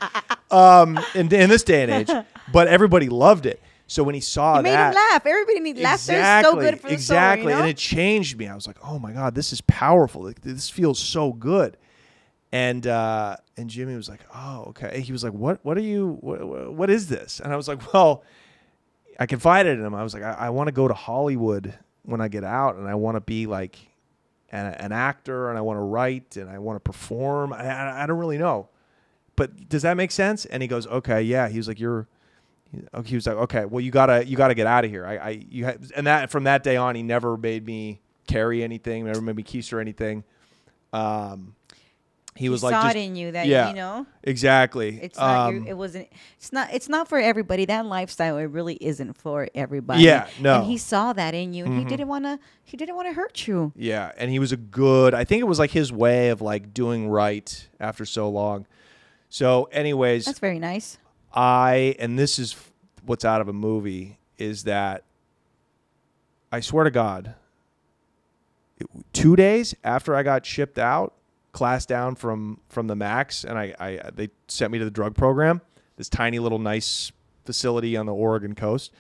in this day and age, but everybody loved it. So when he saw that, made him laugh. Everybody needs laughter. It's so good for the soul, you know? And it changed me. I was like, oh my God, this is powerful. Like, this feels so good. And Jimmy was like, oh, okay. And he was like, what is this? And I was like, well, I confided in him. I was like, I want to go to Hollywood when I get out, and I want to be like an actor, and I want to write, and I want to perform. I don't really know, but does that make sense? And he goes, okay, yeah. He was like, he was like, okay, well, you gotta get out of here. And that from that day on, he never made me carry anything, never made me keister anything. He was like, saw it in you that, yeah, you know, exactly. It's not your, it's not for everybody. That lifestyle, it really isn't for everybody. Yeah, no. And he saw that in you, and mm-hmm. he didn't want to hurt you. Yeah, and he was a good. I think it was like his way of like doing right after so long. So, anyways, that's very nice. And this is what's out of a movie, is that I swear to God, 2 days after I got shipped out, classed down from the max, and they sent me to the drug program, this tiny little nice facility on the Oregon coast.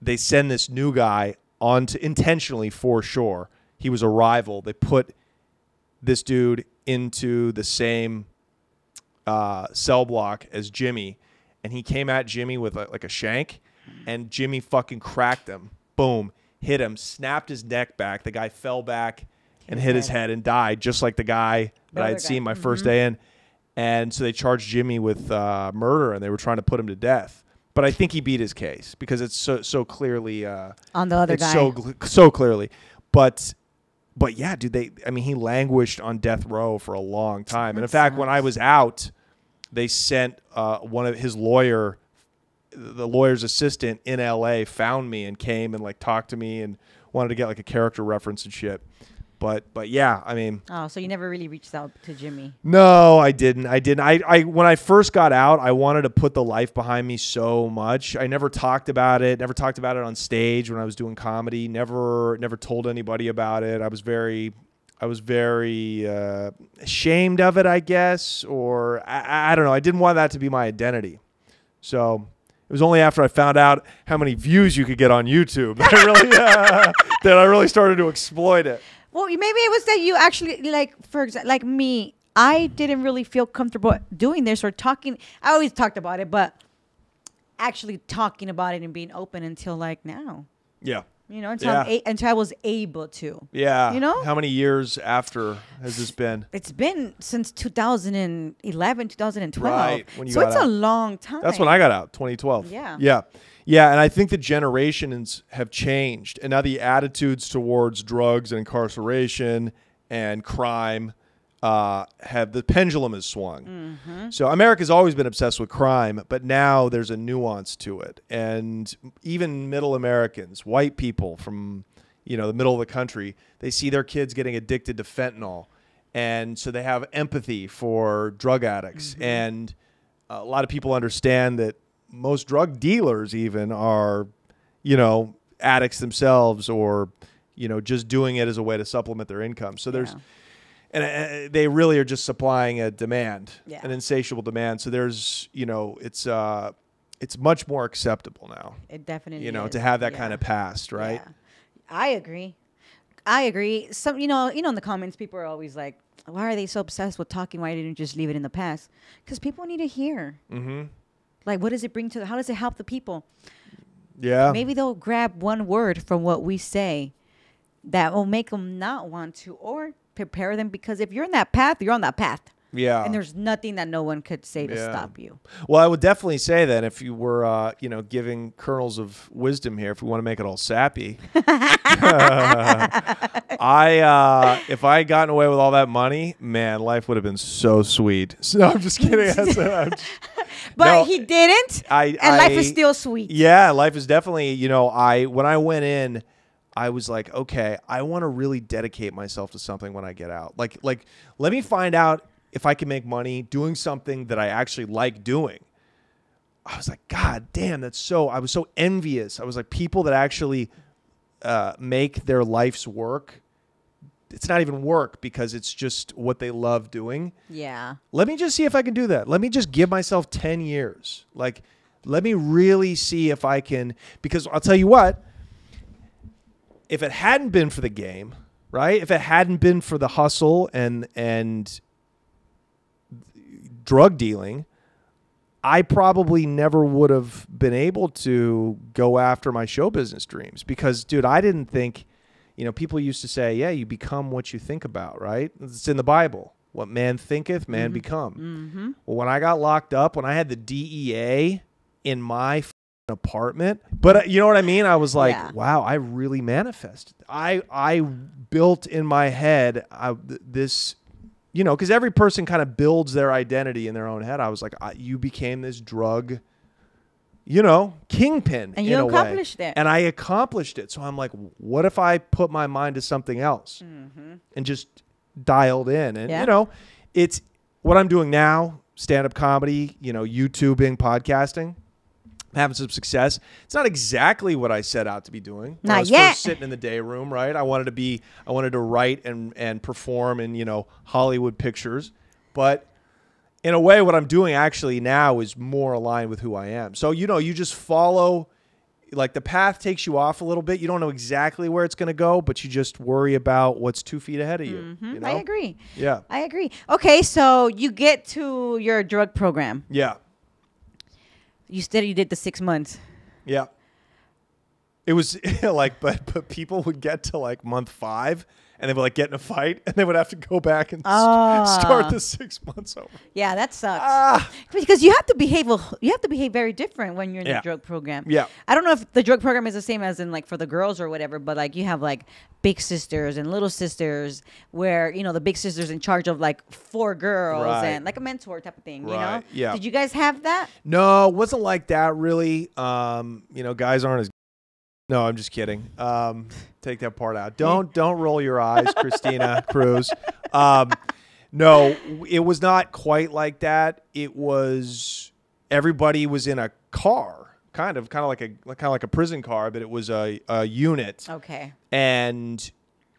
They send this new guy on to, intentionally for sure. He was a rival. They put this dude into the same cell block as Jimmy, and he came at Jimmy with like a shank, and Jimmy fucking cracked him, boom, hit him, snapped his neck back. The guy fell back and hit his head and died, just like the guy that I had seen my first day in. And so they charged Jimmy with murder, and they were trying to put him to death. But I think he beat his case because it's so clearly on the other guy. So clearly, but yeah, dude, I mean, he languished on death row for a long time. And in fact, when I was out, they sent one of his lawyer, the lawyer's assistant in LA, found me and came and like talked to me and wanted to get like a character reference and shit. But yeah, I mean. Oh, so you never really reached out to Jimmy? No, I didn't. I when I first got out, I wanted to put the life behind me so much. I never talked about it. Never talked about it on stage when I was doing comedy. Never told anybody about it. I was very ashamed of it, I guess, or I don't know. I didn't want that to be my identity. So it was only after I found out how many views you could get on YouTube that I really started to exploit it. Well, maybe it was that you actually, like, for example, like me, I didn't really feel comfortable doing this or talking. I always talked about it, but actually talking about it and being open until like now. Yeah. You know, until I was able to. Yeah. You know? How many years after has this been? It's been since 2011, 2012. Right, when you got out. So it's a long time. That's when I got out, 2012. Yeah. Yeah. Yeah, and I think the generations have changed, and now the attitudes towards drugs and incarceration and crime have, the pendulum has swung. Mm-hmm. So America's always been obsessed with crime, but now there's a nuance to it. And even middle Americans, white people from, you know, the middle of the country, they see their kids getting addicted to fentanyl. And so they have empathy for drug addicts. Mm-hmm. And a lot of people understand that most drug dealers even are, you know, addicts themselves, or, you know, just doing it as a way to supplement their income. So there's, and they really are just supplying a demand, an insatiable demand. So there's, you know, it's much more acceptable now. It definitely is. You know, to have that kind of past, right? Yeah. I agree. I agree. Some, you know, in the comments, people are always like, why are they so obsessed with talking? Why didn't you just leave it in the past? Because people need to hear. Mm-hmm. Like, what does it bring to the, how does it help the people? Yeah. Maybe they'll grab one word from what we say that will make them not want to, or prepare them, because if you're in that path, you're on that path. Yeah. And there's nothing that no one could say to stop you. Well, I would definitely say that if you were, you know, giving kernels of wisdom here, if we want to make it all sappy, if I had gotten away with all that money, man, life would have been so sweet. So no, I'm just kidding. But no, he didn't. And life is still sweet. Yeah. Life is definitely, you know, when I went in, I was like, okay, I want to really dedicate myself to something when I get out. Like, let me find out if I can make money doing something that I actually like doing. I was like, God damn, that's so, I was so envious. I was like, people that actually make their life's work, it's not even work because it's just what they love doing. Yeah. Let me just see if I can do that. Let me just give myself 10 years. Like, let me really see if I can, because I'll tell you what, if it hadn't been for the game, right? If it hadn't been for the hustle and drug dealing, I probably never would have been able to go after my show business dreams, because, dude, I didn't think, you know, people used to say, yeah, you become what you think about, right? It's in the Bible. What man thinketh, man become. Mm-hmm. Well, when I got locked up, when I had the DEA in my apartment, but you know what I mean? I was like, wow, I really manifested. I built in my head this, you know, because every person kind of builds their identity in their own head. I was like, you became this drug, you know, kingpin. And you accomplished it. And I accomplished it. So I'm like, what if I put my mind to something else and just dialed in? And, you know, it's what I'm doing now, stand-up comedy, you know, YouTubing, podcasting, having some success. It's not exactly what I set out to be doing. Not I was yet. First sitting in the day room, right? I wanted to write and perform in, you know, Hollywood pictures. But in a way, what I'm doing actually now is more aligned with who I am. So, you know, you just follow, like the path takes you off a little bit. You don't know exactly where it's going to go, but you just worry about what's 2 feet ahead of you. You know? I agree. Yeah. I agree. Okay. So you get to your drug program. Yeah. You said you did the 6 months. Yeah. It was like, but people would get to like month 5 and they would like get in a fight and they would have to go back and start the 6 months over. Yeah, that sucks. Because you have to behave very different when you're in the drug program. Yeah. I don't know if the drug program is the same as in like for the girls or whatever, but like you have like big sisters and little sisters where, you know, the big sister's in charge of like 4 girls and like a mentor type of thing, you know? Yeah. Did you guys have that? No, it wasn't like that really. You know, guys aren't as... No, I'm just kidding. Take that part out. Don't roll your eyes, Christina Cruz. No, it was not quite like that. It was everybody was in a car, kind of like a prison car, but it was a unit. Okay. And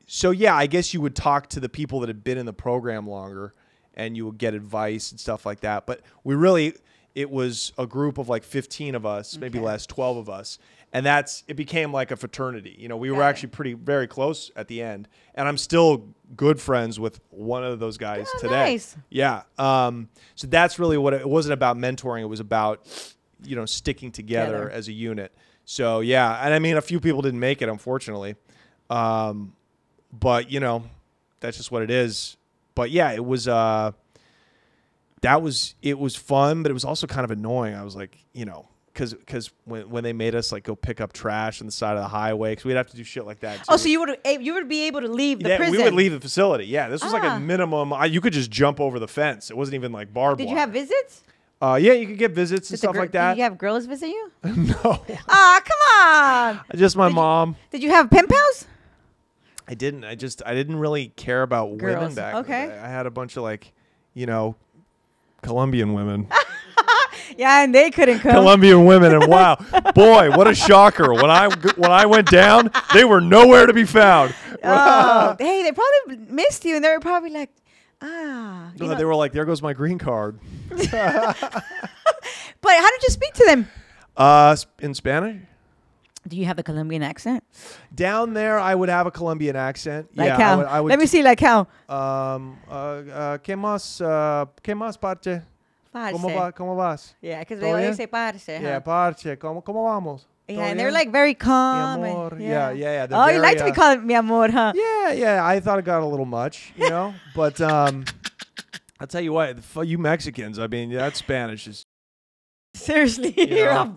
so yeah, I guess you would talk to the people that had been in the program longer, and you would get advice and stuff like that. But we really, it was a group of like 15 of us, maybe less, 12 of us. And it became like a fraternity. You know, we were actually very close at the end. And I'm still good friends with one of those guys today. Nice. Yeah. So that's really what it wasn't about mentoring. It was about, you know, sticking together as a unit. So, yeah. And I mean, a few people didn't make it, unfortunately. But, you know, that's just what it is. But, yeah, it was... it was fun, but it was also kind of annoying. I was like, you know... because when they made us like go pick up trash on the side of the highway, because we'd have to do shit like that too. Oh, so you would be able to leave the prison? Yeah, we would leave the facility. Yeah, this was like a minimum. You could just jump over the fence. It wasn't even like barbed wire. Did you have visits? Yeah, you could get visits and stuff like that. Did you have girls visit you? No. Ah, oh, come on. Just my mom. Did you have pen pals? I didn't. I didn't really care about girls. Women back. Okay. I had a bunch of like, you know, Colombian women. Yeah, and they couldn't come. Colombian women, and wow, boy, what a shocker! When I went down, they were nowhere to be found. Oh, hey, they probably missed you, and they were probably like. Ah, no, they were like, there goes my green card. But how did you speak to them? In Spanish. Do you have a Colombian accent? Down there, I would have a Colombian accent. Like yeah, how? I would Let me see, like how? ¿Qué más, parce? Parce. ¿Cómo vas? Yeah, because they always say parce. Huh? Yeah, parce. ¿Cómo vamos? Yeah, and they're like very calm. Mi amor. Yeah, yeah, yeah. Oh, you like to be called mi amor, huh? Yeah, yeah. I thought it got a little much, you know. But I'll tell you what, you Mexicans, I mean, that Spanish is seriously. You're a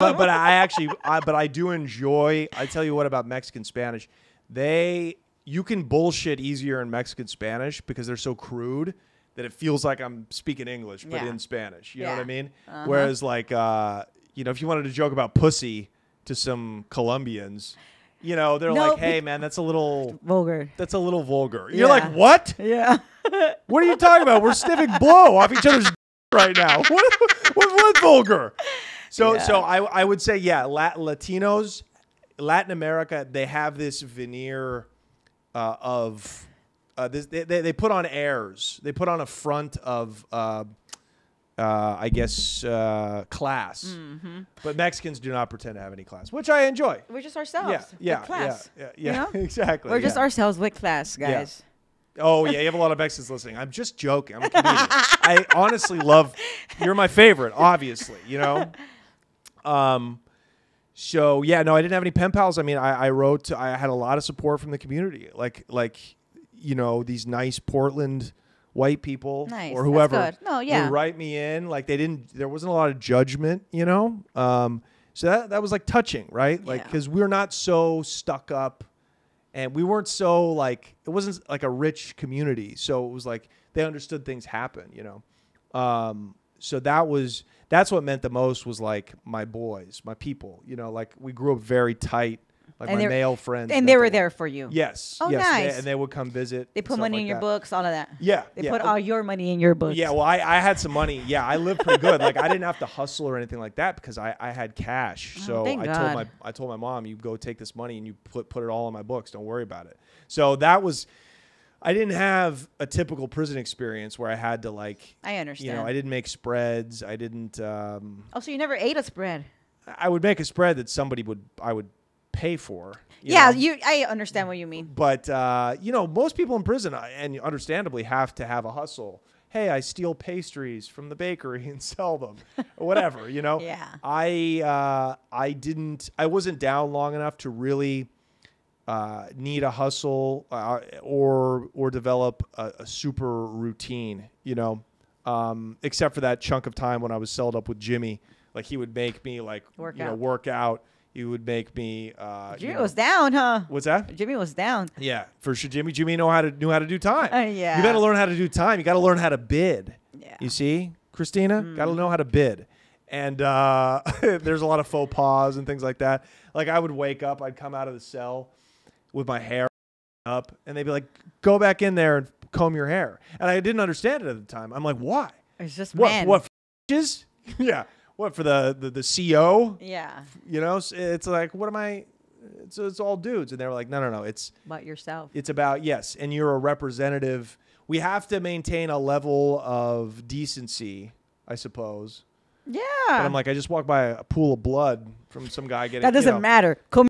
but I actually, I do enjoy. I tell you what about Mexican Spanish, you can bullshit easier in Mexican Spanish because they're so crude that it feels like I'm speaking English, but in Spanish. You know what I mean? Whereas like. You know, if you wanted to joke about pussy to some Colombians, you know, they're like, hey, man, that's a little vulgar. That's a little vulgar. You're like, what? Yeah. What are you talking about? We're sniffing blow off each other's right now. What vulgar? So I would say, yeah, Latinos, Latin America, they have this veneer of they put on airs. They put on a front of I guess class, but Mexicans do not pretend to have any class, which I enjoy. We're just ourselves. Yeah, yeah, with class. Yeah, yeah, yeah. You know? Exactly. We're just ourselves with class, guys. Yeah. Oh yeah, you have a lot of Mexicans listening. I'm just joking. I'm a comedian. I honestly love. You're my favorite, obviously. You know. So yeah, no, I didn't have any pen pals. I mean, I wrote. I had a lot of support from the community, like, you know, these nice Portland. White people or whoever would write me in, like there wasn't a lot of judgment, you know? So that was like touching, right? Like, cause we're not so stuck up and we weren't so like, it wasn't like a rich community. So it was like, they understood things happen, you know? So that's what meant the most was like my boys, my people, you know, like we grew up very tight. Like and my male friends. And they were there for you. Yes. Oh, yes. Nice. And they would come visit. They put money in your books, all of that. Yeah. They put all your money in your books. Yeah, well, I had some money. Yeah, I lived pretty good. Like, I didn't have to hustle or anything like that because I had cash. Oh, so I told my mom, you go take this money and you put it all in my books. Don't worry about it. So that was... I didn't have a typical prison experience where I had to, like... I understand. You know, I didn't make spreads. I didn't... Oh, so you never ate a spread? I would make a spread that somebody would... I would... pay for. I understand what you mean. But, you know, most people in prison, and understandably, have to have a hustle. Hey, I steal pastries from the bakery and sell them or whatever, you know? Yeah. I wasn't down long enough to really need a hustle or develop a super routine, you know, except for that chunk of time when I was celled up with Jimmy. Like, he would make me, like, work out. You would make me. Jimmy was down, huh? What's that? Jimmy was down. Yeah, for sure. Jimmy knew how to do time. Yeah. You got to learn how to do time. You got to learn how to bid. Yeah. You see, Christina, got to know how to bid, and there's a lot of faux pas and things like that. Like I would wake up, I'd come out of the cell with my hair up, and they'd be like, "Go back in there and comb your hair." And I didn't understand it at the time. I'm like, "Why?" It's just men. What is? Yeah. What for the CO? Yeah, you know, it's like what am I? It's all dudes, and they were like, no, it's about yourself. It's about yes, and you're a representative. We have to maintain a level of decency, I suppose. Yeah, but I'm like, I just walked by a pool of blood from some guy getting that doesn't matter. Come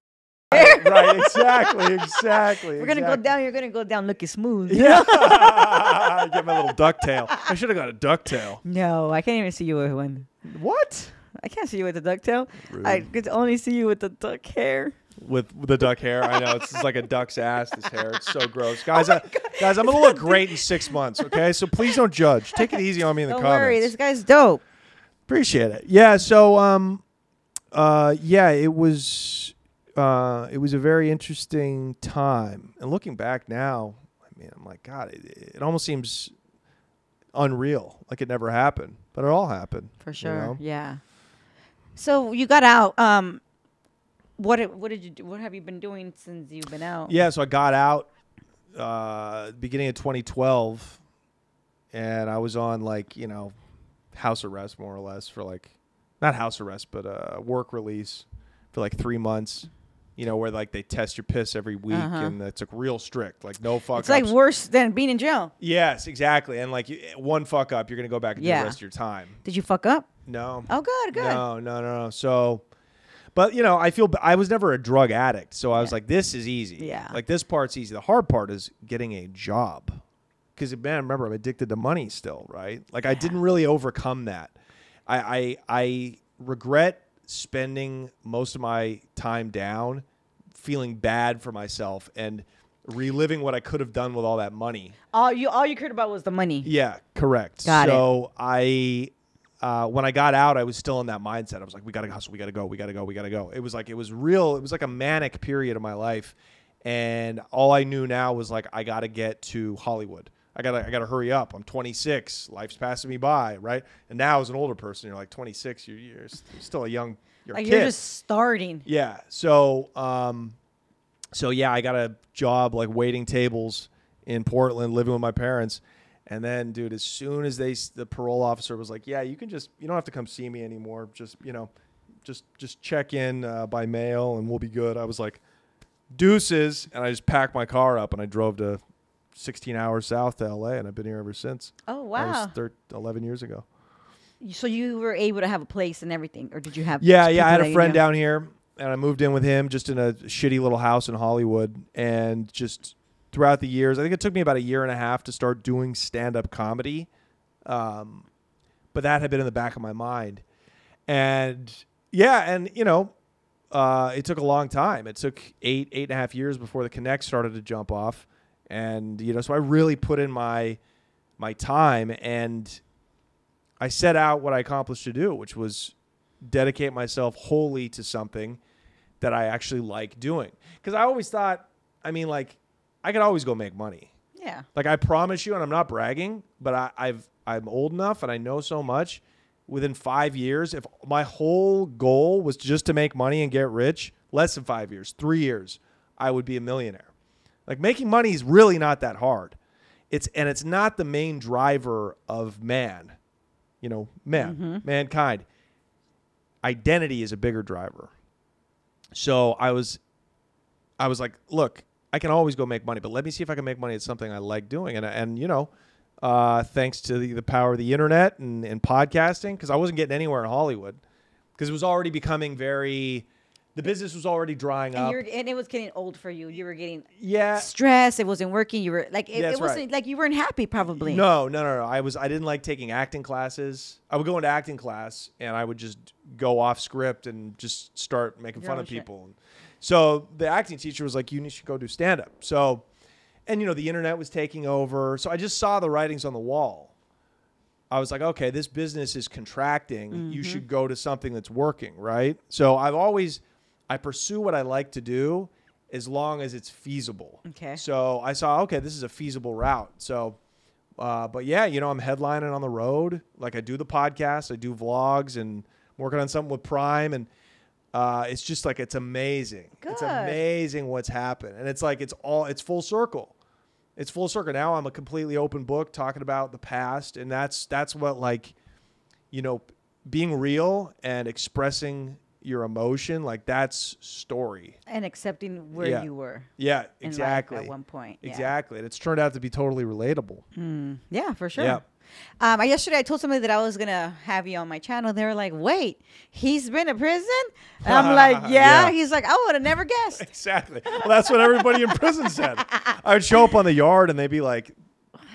right, exactly. We're gonna go down. You're gonna go down looking smooth. Yeah, I get my little ducktail. I should have got a ducktail. No, I can't even see you with one. What? I can't see you with the ducktail. I could only see you with the duck hair. With the duck hair, I know it's like a duck's ass. This hair, it's so gross, guys. Oh guys, I'm gonna look great in 6 months, okay? So please don't judge. Take it easy on me in the comments. Don't worry, this guy's dope. Appreciate it. Yeah. So Yeah, it was a very interesting time. And looking back now, I mean, I'm like, God, it almost seems unreal, like it never happened, but it all happened. For sure, you know? Yeah. So you got out. What did you do? What have you been doing since you've been out? Yeah, so I got out beginning of 2012, and I was on, like, you know, house arrest more or less for, like, not house arrest, but work release for like 3 months. You know, where, like, they test your piss every week, and that's, like, real strict. Like, no fuck-ups. It's, like, worse than being in jail. Yes, exactly. And, like, one fuck-up, you're going to go back and do the rest of your time. Did you fuck up? No. Oh, good, good. No, no, no, no. So, but, you know, I feel, I was never a drug addict, so I was like, this is easy. Yeah. Like, this part's easy. The hard part is getting a job. Because, man, remember, I'm addicted to money still, right? Like, I didn't really overcome that. I regret spending most of my time down, feeling bad for myself and reliving what I could have done with all that money. All you cared about was the money. Yeah, correct. Got so it. I when I got out, I was still in that mindset. I was like, we gotta hustle, we gotta go, we gotta go, we gotta go. It was like, it was real. It was like a manic period of my life, and all I knew now was, like, I gotta get to Hollywood. I gotta hurry up. I'm 26. Life's passing me by, right? And now, as an older person, you're like 26. You're still a young, you're like a kid. You're just starting. Yeah. So, so yeah, I got a job, like, waiting tables in Portland, living with my parents. And then, dude, as soon as the parole officer was like, "Yeah, you can just, you don't have to come see me anymore. Just, you know, just check in by mail, and we'll be good." I was like, "Deuces!" And I just packed my car up and I drove to 16 hours south to LA, and I've been here ever since. Oh, wow. That was 11 years ago. So you were able to have a place and everything, or did you have? Yeah, yeah. I had a friend down here, and I moved in with him just in a shitty little house in Hollywood. And just throughout the years, I think it took me about 1.5 years to start doing stand-up comedy. But that had been in the back of my mind. And yeah, and, you know, it took a long time. It took 8.5 years before The Connect started to jump off. And, you know, so I really put in my time, and I set out what I accomplished to do, which was dedicate myself wholly to something that I actually like doing. Because I always thought, I mean, like, I could always go make money. Yeah. Like, I promise you, and I'm not bragging, but I'm old enough and I know so much. Within 5 years, if my whole goal was just to make money and get rich, less than 5 years, 3 years, I would be a millionaire. Like, making money is really not that hard. It's not the main driver of man, you know, mankind. Identity is a bigger driver. So I was like, look, I can always go make money, but let me see if I can make money at something I like doing. And you know, thanks to the power of the internet and podcasting, because I wasn't getting anywhere in Hollywood, because it was already becoming very. The business was already drying up. And it was getting old for you. You were getting stressed. It wasn't working. You were like, it wasn't like you weren't happy probably. No, no, no, no. I didn't like taking acting classes. I would go into acting class and I would just go off script and just start making fun of people. So the acting teacher was like, you should go do stand up. So, and you know, the internet was taking over. So I just saw the writings on the wall. I was like, okay, this business is contracting. You should go to something that's working, right? So I've always, I pursue what I like to do as long as it's feasible. Okay. So I saw, okay, this is a feasible route. So, but yeah, you know, I'm headlining on the road. Like, I do the podcast, I do vlogs, and I'm working on something with Prime. And it's just like, it's amazing. Good. It's amazing what's happened. And it's like, it's full circle. It's full circle. Now I'm a completely open book talking about the past. And that's what, like, you know, being real and expressing your emotion, like, that's story, and accepting where you were exactly at one point, and it's turned out to be totally relatable. Yeah, for sure. Yesterday I told somebody that I was gonna have you on my channel. They were like, wait, he's been in prison? And I'm like, yeah. He's like, I would have never guessed. Exactly. Well, that's what everybody in prison said. I would show up on the yard and they'd be like,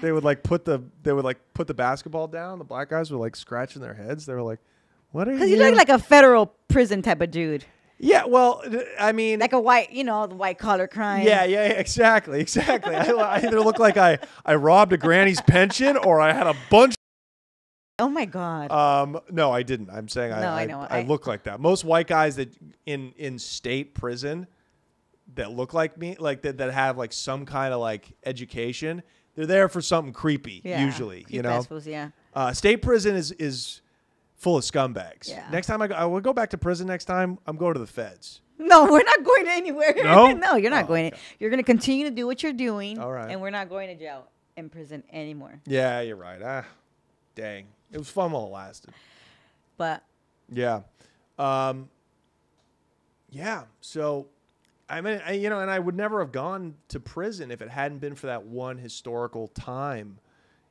they would like put the basketball down. The black guys were like scratching their heads. They were like, what are you? Because you look like a federal prison type of dude. Yeah, well, I mean, like a white, you know, the white collar crime. Yeah, yeah, exactly, exactly. I either look like I robbed a granny's pension, or I had a bunch. Oh my God. No, I didn't. I'm saying I look like that. Most white guys that in state prison that look like me, like that have like some kind of like education, they're there for something creepy, yeah, usually, creepy, you know? I suppose, yeah. State prison is full of scumbags. Yeah. Next time I will go back to prison next time, I'm going to the feds. No, we're not going anywhere. No, no, you're not going. Okay. You're going to continue to do what you're doing. All right. And we're not going to jail and prison anymore. Yeah, you're right. Ah, dang. It was fun while it lasted. But. Yeah. Yeah. So, I mean, you know, and I would never have gone to prison if it hadn't been for that one historical time,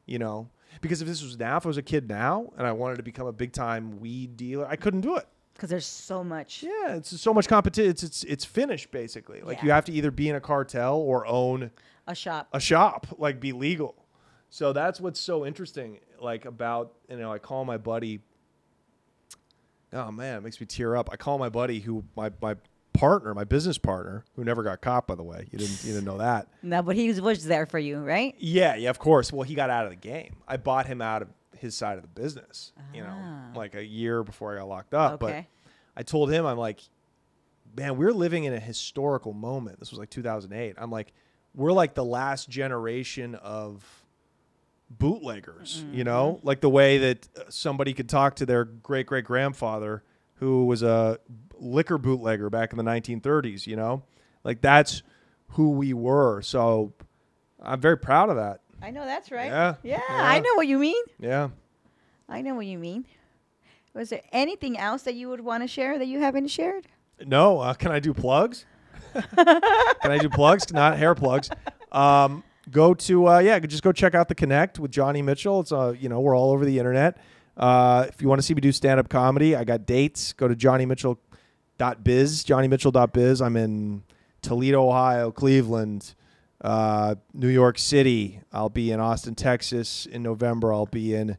you know, because if this was now, if I was a kid now and I wanted to become a big time weed dealer, I couldn't do it. Because there's so much. Yeah, it's so much competition. It's finished, basically. Like, yeah, you have to either be in a cartel or own a shop. A shop, like, be legal. So that's what's so interesting, like, about, you know, I call my buddy. Oh man, it makes me tear up. I call my buddy who my partner, my business partner, who never got caught, by the way. You didn't know that. No, but he was there for you, right? Yeah, yeah, of course. Well, he got out of the game. I bought him out of his side of the business, you know, like a year before I got locked up. Okay. But I told him, I'm like, man, we're living in a historical moment. This was like 2008. I'm like, we're like the last generation of bootleggers, you know, like the way that somebody could talk to their great-great-grandfather who was a liquor bootlegger back in the 1930s, you know, like that's who we were. So I'm very proud of that. I know that's right. Yeah, yeah, yeah. I know what you mean. Yeah. I know what you mean. Was there anything else that you would want to share that you haven't shared? No. Can I do plugs? Can I do plugs? Not hair plugs. Go to, yeah, just go check out The Connect with Johnny Mitchell. It's, you know, we're all over the internet. If you want to see me do stand-up comedy, I got dates. Go to johnnymitchell.biz, johnnymitchell.biz. I'm in Toledo, Ohio, Cleveland, New York City. I'll be in Austin, Texas in November. I'll be in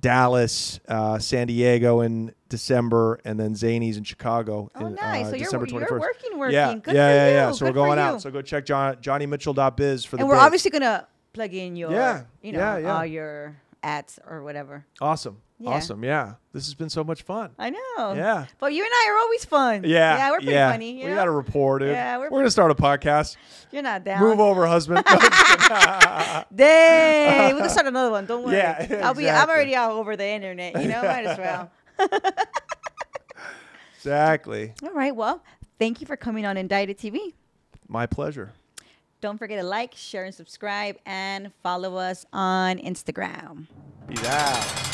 Dallas, San Diego in December, and then Zanies in Chicago. Oh, in, nice. So December 21st. You're working. Yeah. Good for you. Yeah. So good, we're going out. So go check johnnymitchell.biz for the. And we're obviously going to plug in your, you know, all your ads or whatever. Awesome. Yeah. Awesome. Yeah. This has been so much fun. I know. Yeah. But you and I are always fun. Yeah. Yeah, we're pretty funny. You know? We got to report it. Yeah, we're going to start a podcast. You're not down. Move over, husband. Dang. We can start another one. Don't worry. Yeah, exactly. I'm already all over the internet. You know, might as well. Exactly. All right. Well, thank you for coming on Indicted TV. My pleasure. Don't forget to like, share, and subscribe, and follow us on Instagram. Peace out.